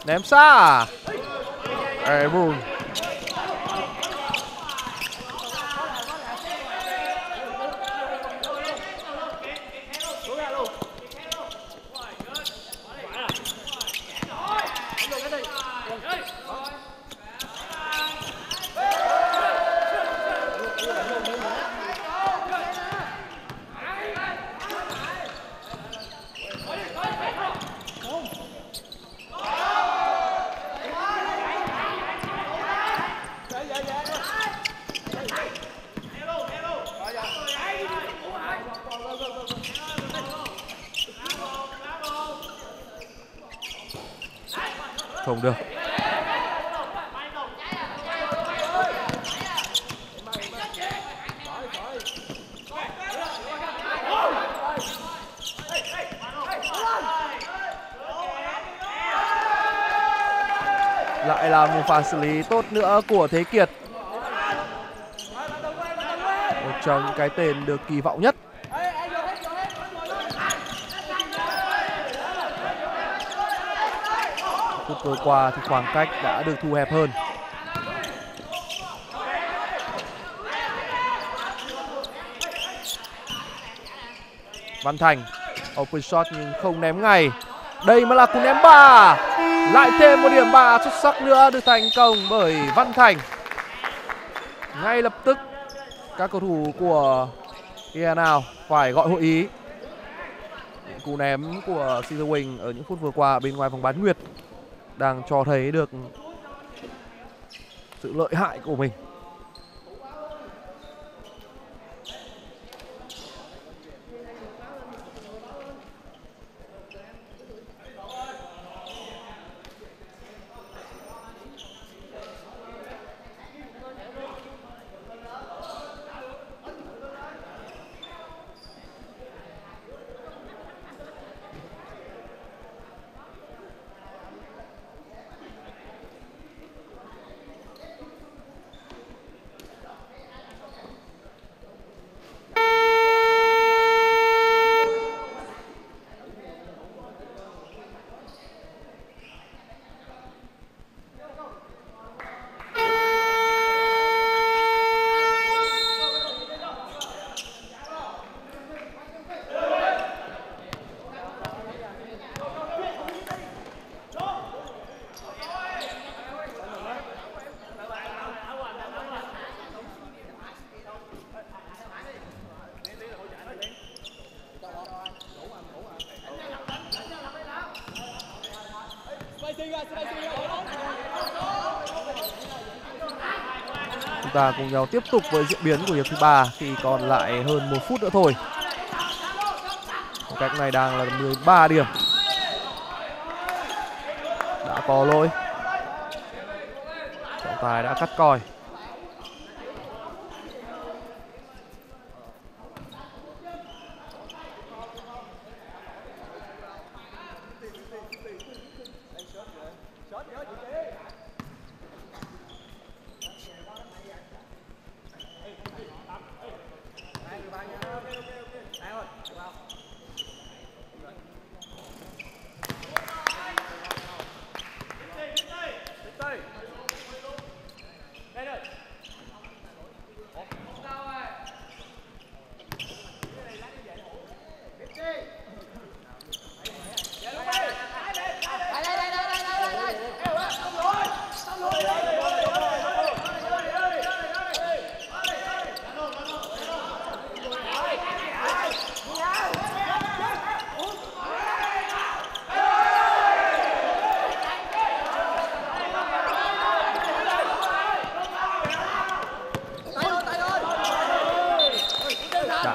Ném xa. Airball. Không được. Lại là một pha xử lý tốt nữa của Thế Kiệt, một trong cái tên được kỳ vọng nhất. Phút tối qua thì khoảng cách đã được thu hẹp hơn. Văn Thành open shot nhưng không ném ngay. Đây mới là cú ném 3. Lại thêm một điểm 3 xuất sắc nữa được thành công bởi Văn Thành. Ngay lập tức các cầu thủ của IN'N'OUT phải gọi hội ý. Những cú ném của City Wings ở những phút vừa qua bên ngoài vòng bán nguyệt đang cho thấy được sự lợi hại của mình. Chúng ta cùng nhau tiếp tục với diễn biến của hiệp thứ 3 khi còn lại hơn 1 phút nữa thôi. Cách này đang là 13 điểm. Đã có lỗi. Trọng tài đã cắt còi.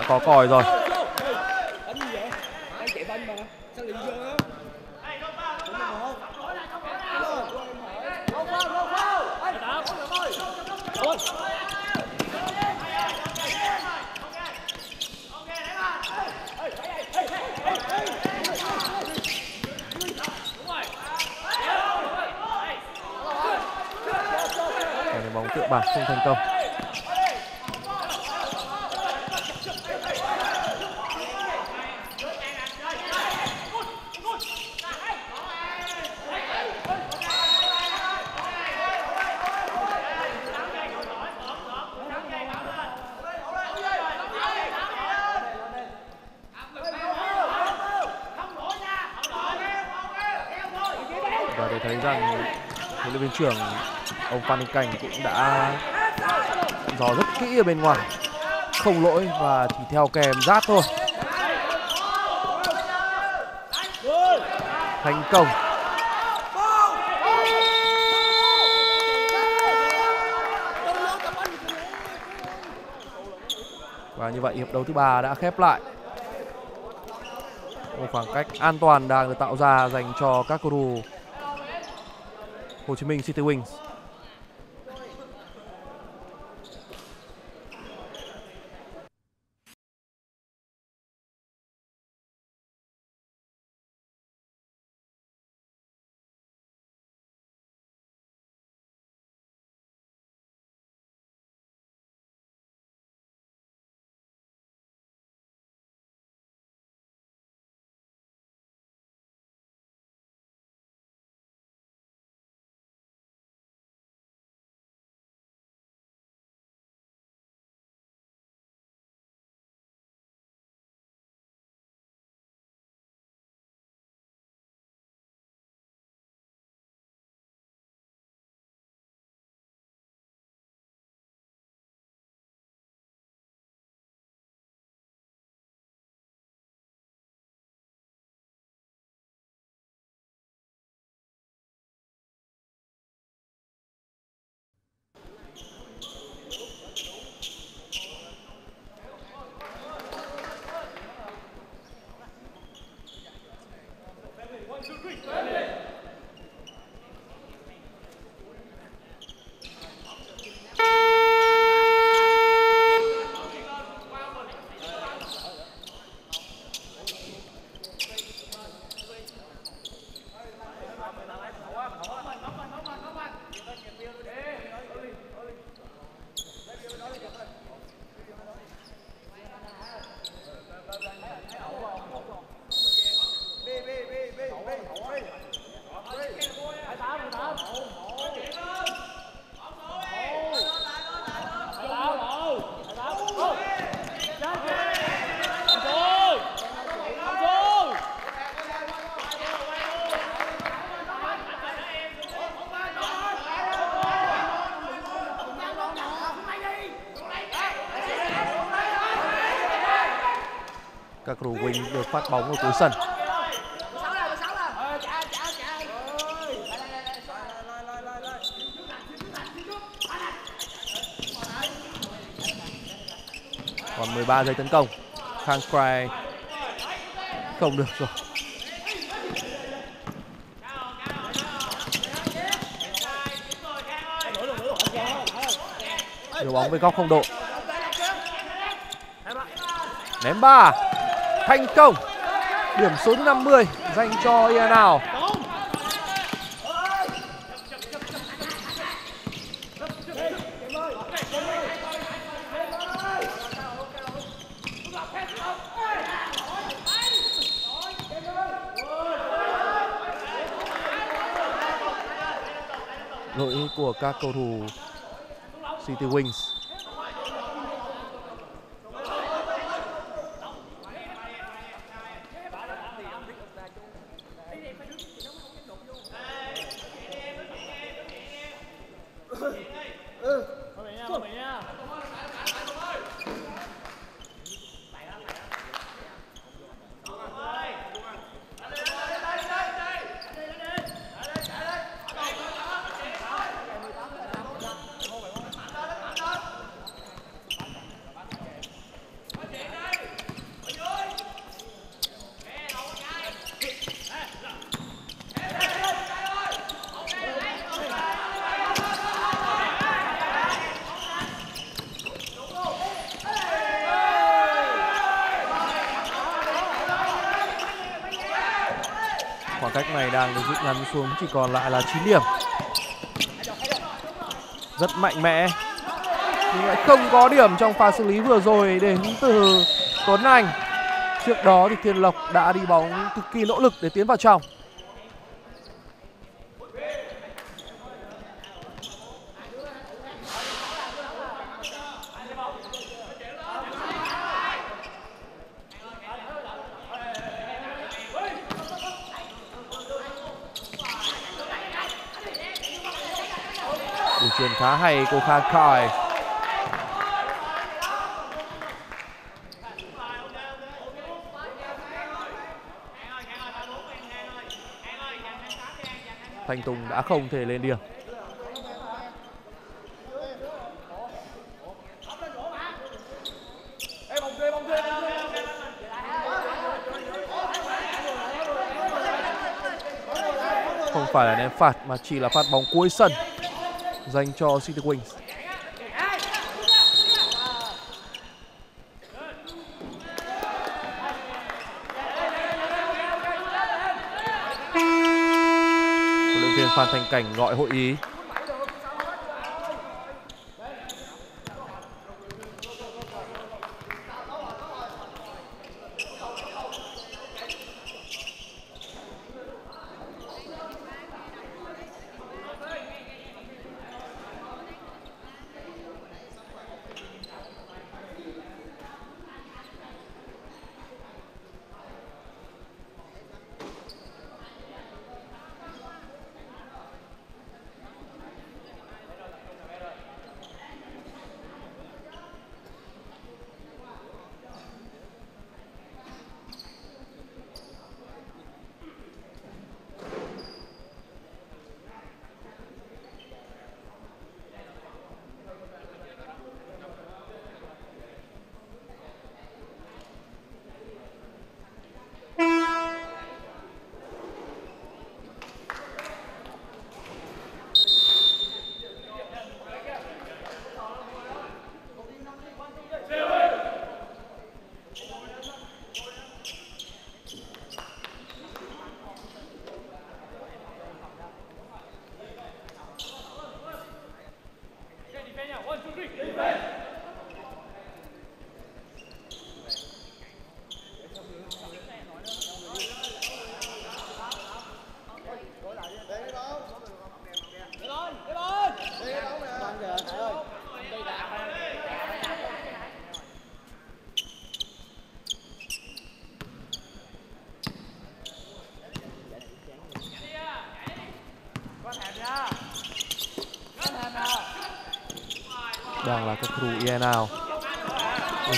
Có còi rồi. Bóng tựa bạc không thành công. Trưởng ông Phan Thanh Cảnh cũng đã dò rất kỹ ở bên ngoài, không lỗi và chỉ theo kèm rác thôi. Thành công. Và như vậy hiệp đấu thứ 3 đã khép lại. Một khoảng cách an toàn đang được tạo ra dành cho các cầu thủ Hồ Chí Minh City Wings. Các cầu thủ Wings được phát bóng ở cuối sân. Còn 13 giây tấn công. Khang Cry không được rồi. Điều bóng với góc không độ. Ném 3 thành công. Điểm số 50 dành cho IN'N'OUT. Lỗi của các cầu thủ City Wings. Khoảng cách này đang được rút ngắn xuống chỉ còn lại là 9 điểm. Rất mạnh mẽ. Nhưng lại không có điểm trong pha xử lý vừa rồi đến từ Tuấn Anh. Trước đó thì Thiên Lộc đã đi bóng cực kỳ nỗ lực để tiến vào trong. Chuyển khá hay của Khang Khải. Thanh Tùng đã không thể lên điểm. Không phải là ném phạt mà chỉ là phát bóng cuối sân dành cho City Wings. Huấn luyện viên Phan Thanh Cảnh gọi hội ý. đang là các thủ IN'N'OUT.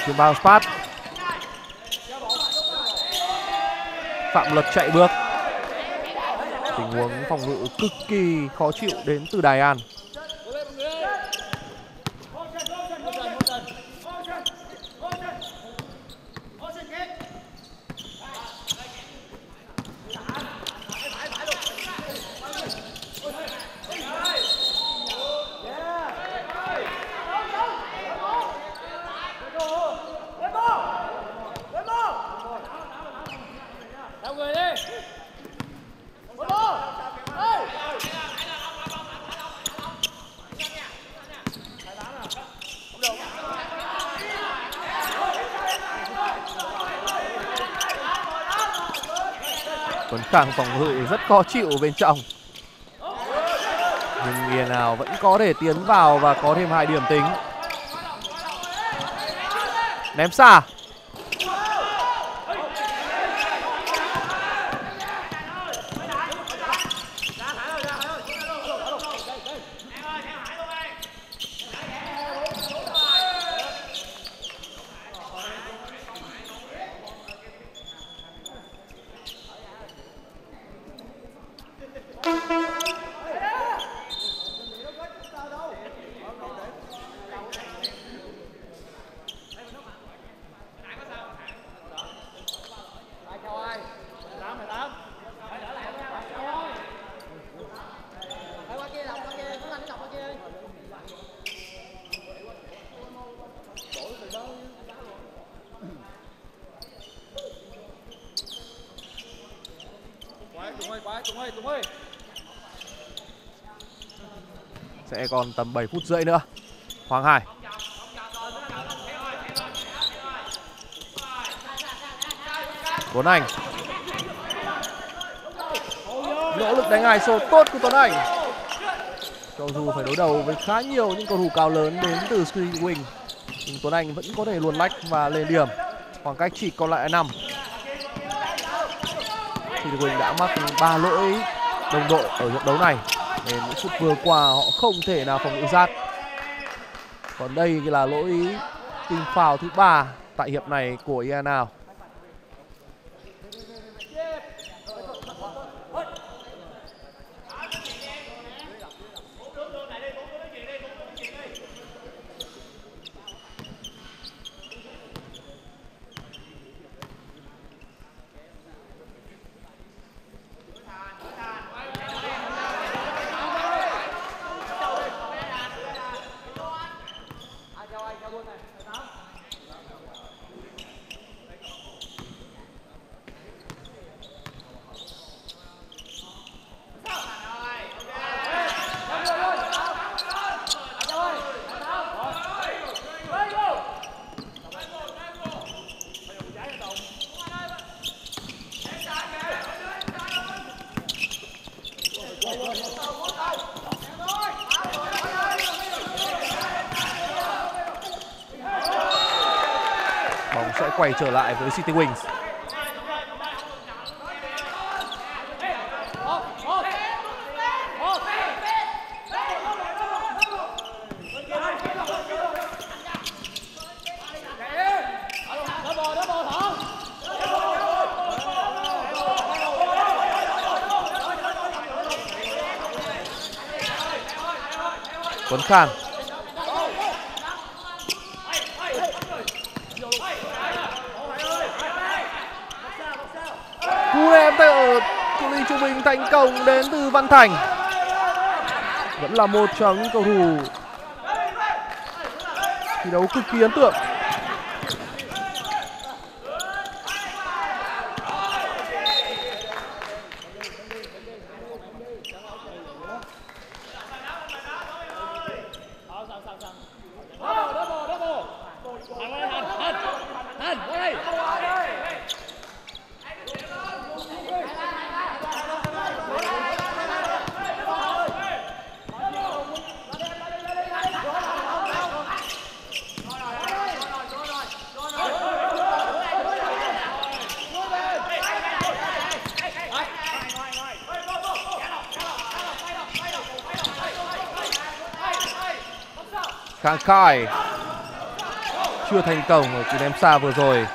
Chuyến bao pass. Phạm Luật chạy bước. Tình huống phòng ngự cực kỳ khó chịu đến từ Đài An. Tuấn Khang phòng ngự rất khó chịu bên trong. Nhưng IN'N'OUT vẫn có thể tiến vào và có thêm 2 điểm tính. Ném xa. Sẽ còn tầm 7 phút rưỡi nữa. Hoàng Hải. Tuấn Anh. Nỗ lực đánh hai số tốt của Tuấn Anh. Cho dù phải đối đầu với khá nhiều những cầu thủ cao lớn đến từ City Wings, nhưng Tuấn Anh vẫn có thể luồn lách và lên điểm. Khoảng cách chỉ còn lại 5. City Wings đã mắc 3 lỗi đồng đội ở trận đấu này, nên những phút vừa qua họ không thể nào phòng ngự sát. Còn đây là lỗi team foul thứ 3 tại hiệp này của IN'N'OUT. Quay trở lại với City Wings. Tuấn Khang. Thành công đến từ Văn Thành. Vẫn là một trong những cầu thủ thi đấu cực kỳ ấn tượng. Khang Khai chưa thành công ở cú ném xa vừa rồi.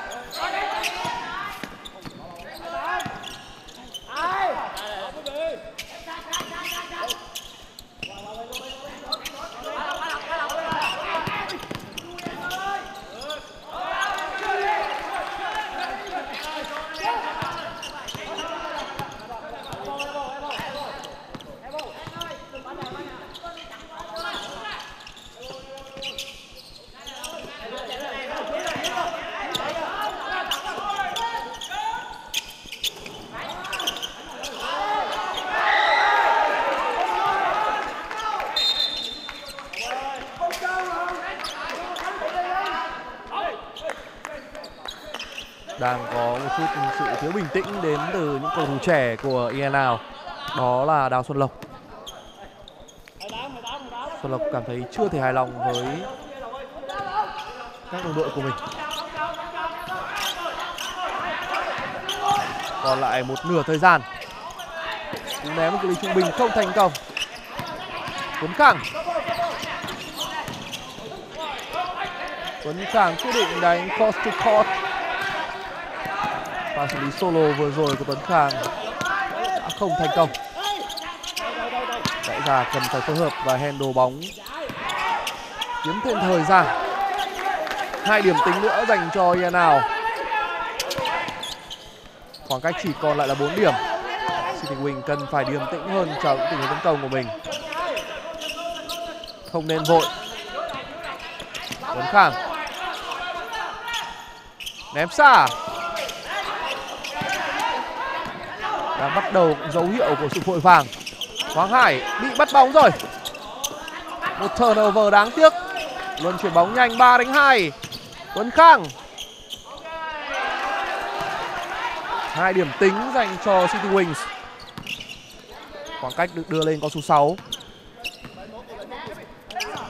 Đang có một chút sự thiếu bình tĩnh đến từ những cầu thủ trẻ của IN'N'OUT, đó là Đào Xuân Lộc. Xuân Lộc cảm thấy chưa thể hài lòng với các đồng đội của mình. Còn lại một nửa thời gian. Cú ném một cú ly trung bình không thành công. Tuấn Khang. Tuấn Khang quyết định đánh cross to court. Pha xử lý solo vừa rồi của Tuấn Khang đã không thành công. Đại gia cần phải phối hợp và handle bóng, kiếm thêm thời gian. Hai điểm tính nữa dành cho IN'N'OUT. Khoảng cách chỉ còn lại là 4 điểm. City Wings cần phải điềm tĩnh hơn trong tình huống tấn công của mình, không nên vội. Tuấn Khang ném xa. Đang bắt đầu dấu hiệu của sự vội vàng. Hoàng Hải bị bắt bóng rồi. Một turnover đáng tiếc. Luân chuyển bóng nhanh 3-2. Tuấn Khang. Hai điểm tính dành cho City Wings. Khoảng cách được đưa lên con số 6.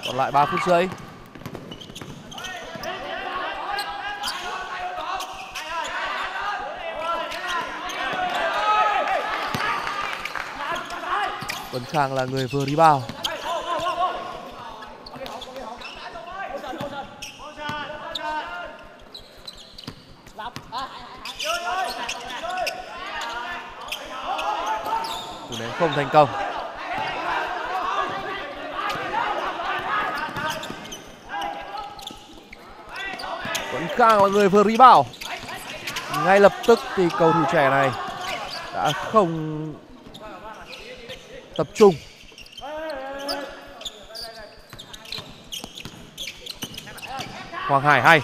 Còn lại 3 phút rưỡi. Tuấn Khang là người vừa đi bao. Cú ném không thành công. Tuấn Khang là người vừa đi bao. Ngay lập tức thì cầu thủ trẻ này đã không tập trung. Hoàng Hải hay.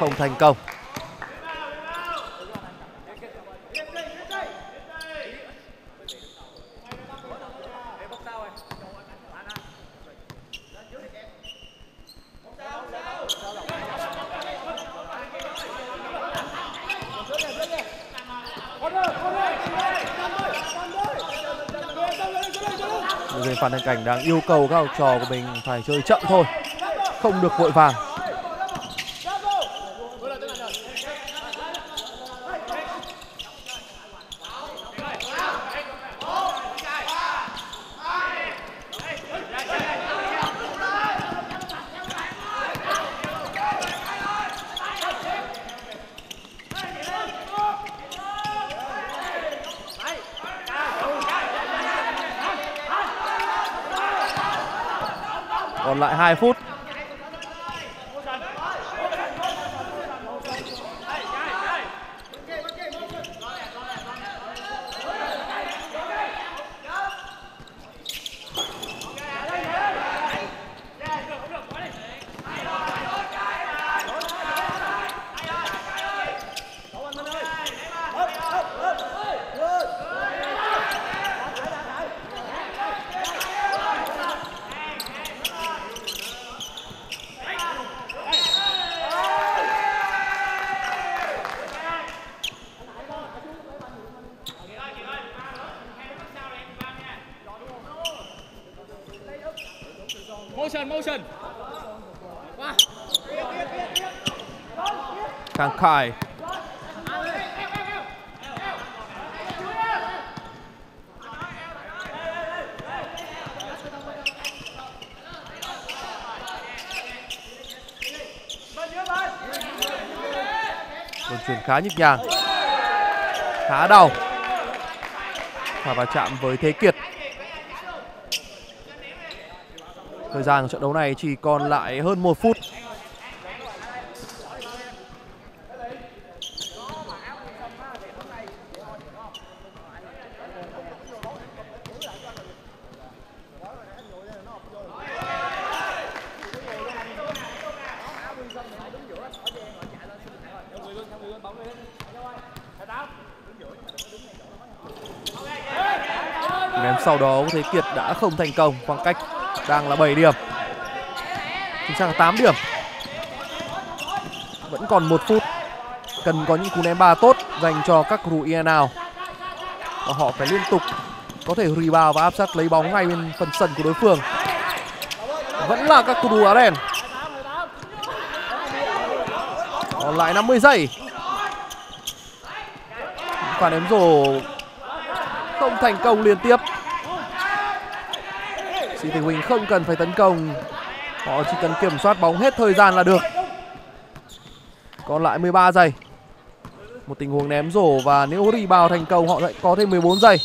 Không thành công. Phan Thanh Cảnh đang yêu cầu các học trò của mình phải chơi chậm thôi, không được vội vàng. Còn lại 2 phút. Khang Khải. Vận chuyển khá nhức nhàng, khá đau. Và va chạm với Thế Kiệt. Thời gian của trận đấu này chỉ còn lại hơn 1 phút. Ném sau đó Thế Kiệt đã không thành công, khoảng cách đang là 7 điểm, chính xác là 8 điểm. Vẫn còn 1 phút, cần có những cú ném ba tốt dành cho các crew IN'N'OUT. Và họ phải liên tục có thể rebound và áp sát lấy bóng ngay bên phần sân của đối phương. Vẫn là các crew áo đen. Còn lại 50 giây. Pha ném rổ không thành công liên tiếp. City Wings không cần phải tấn công, họ chỉ cần kiểm soát bóng hết thời gian là được. Còn lại 13 giây. Một tình huống ném rổ và nếu rebound thành công họ lại có thêm 14 giây.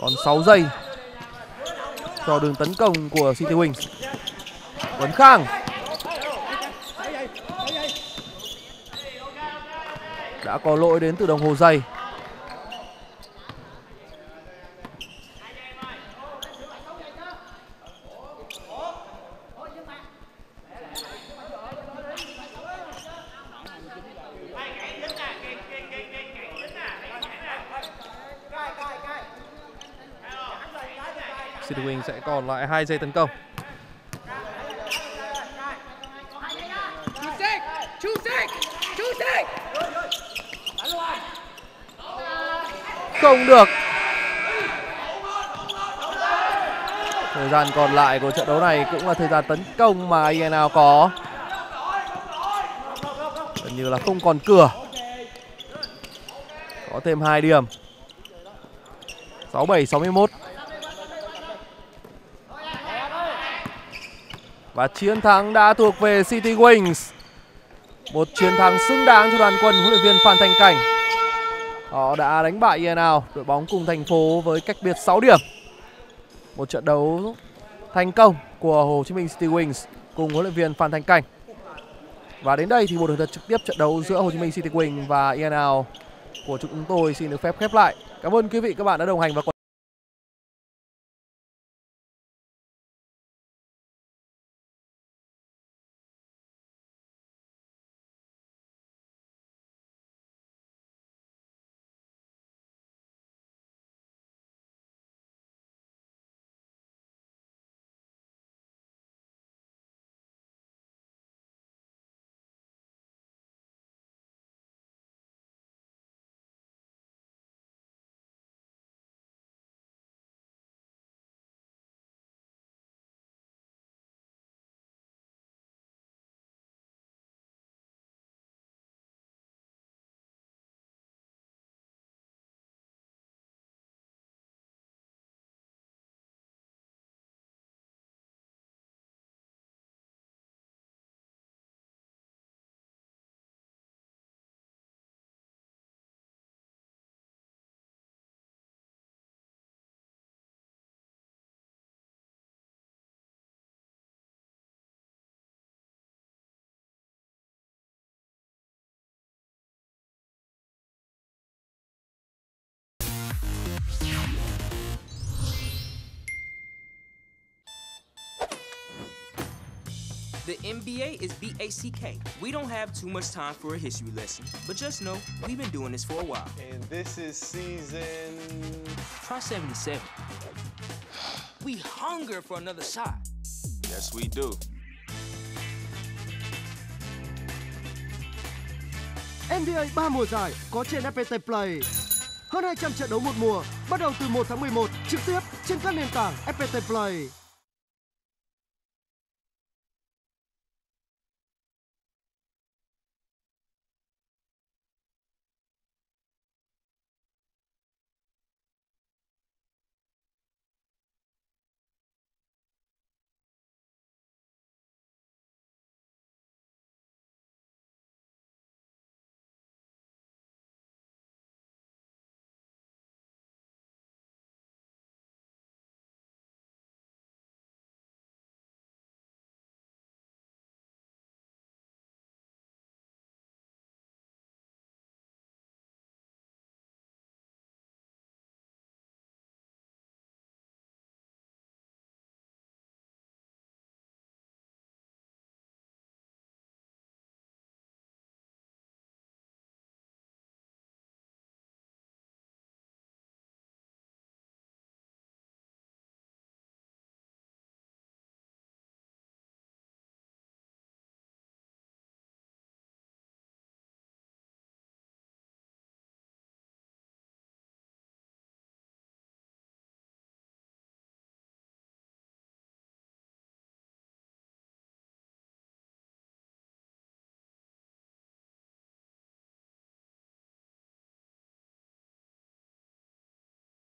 Còn 6 giây cho đường tấn công của City Wings. Tuấn Khang đã có lỗi đến từ đồng hồ giây. City Wings sẽ còn lại 2 giây tấn công. Không được. Thời gian còn lại của trận đấu này cũng là thời gian tấn công mà IN'N'OUT có. Gần như là không còn cửa. Có thêm 2 điểm. 67-61. Và chiến thắng đã thuộc về City Wings. Một chiến thắng xứng đáng cho đoàn quân huấn luyện viên Phan Thanh Cảnh. Họ đã đánh bại IN'N'OUT, đội bóng cùng thành phố với cách biệt 6 điểm. Một trận đấu thành công của Hồ Chí Minh City Wings cùng huấn luyện viên Phan Thanh Cảnh. Và đến đây thì một đợt trực tiếp trận đấu giữa Hồ Chí Minh City Wings và IN'N'OUT của chúng tôi xin được phép khép lại. Cảm ơn quý vị các bạn đã đồng hành và The NBA is B-A-C-K. We don't have too much time for a history lesson, but just know we've been doing this for a while. And this is season... Try 77. We hunger for another shot. Yes, we do. NBA 3 mùa giải có trên FPT Play. Hơn 200 trận đấu một mùa bắt đầu từ 1 tháng 11 trực tiếp trên các nền tảng FPT Play.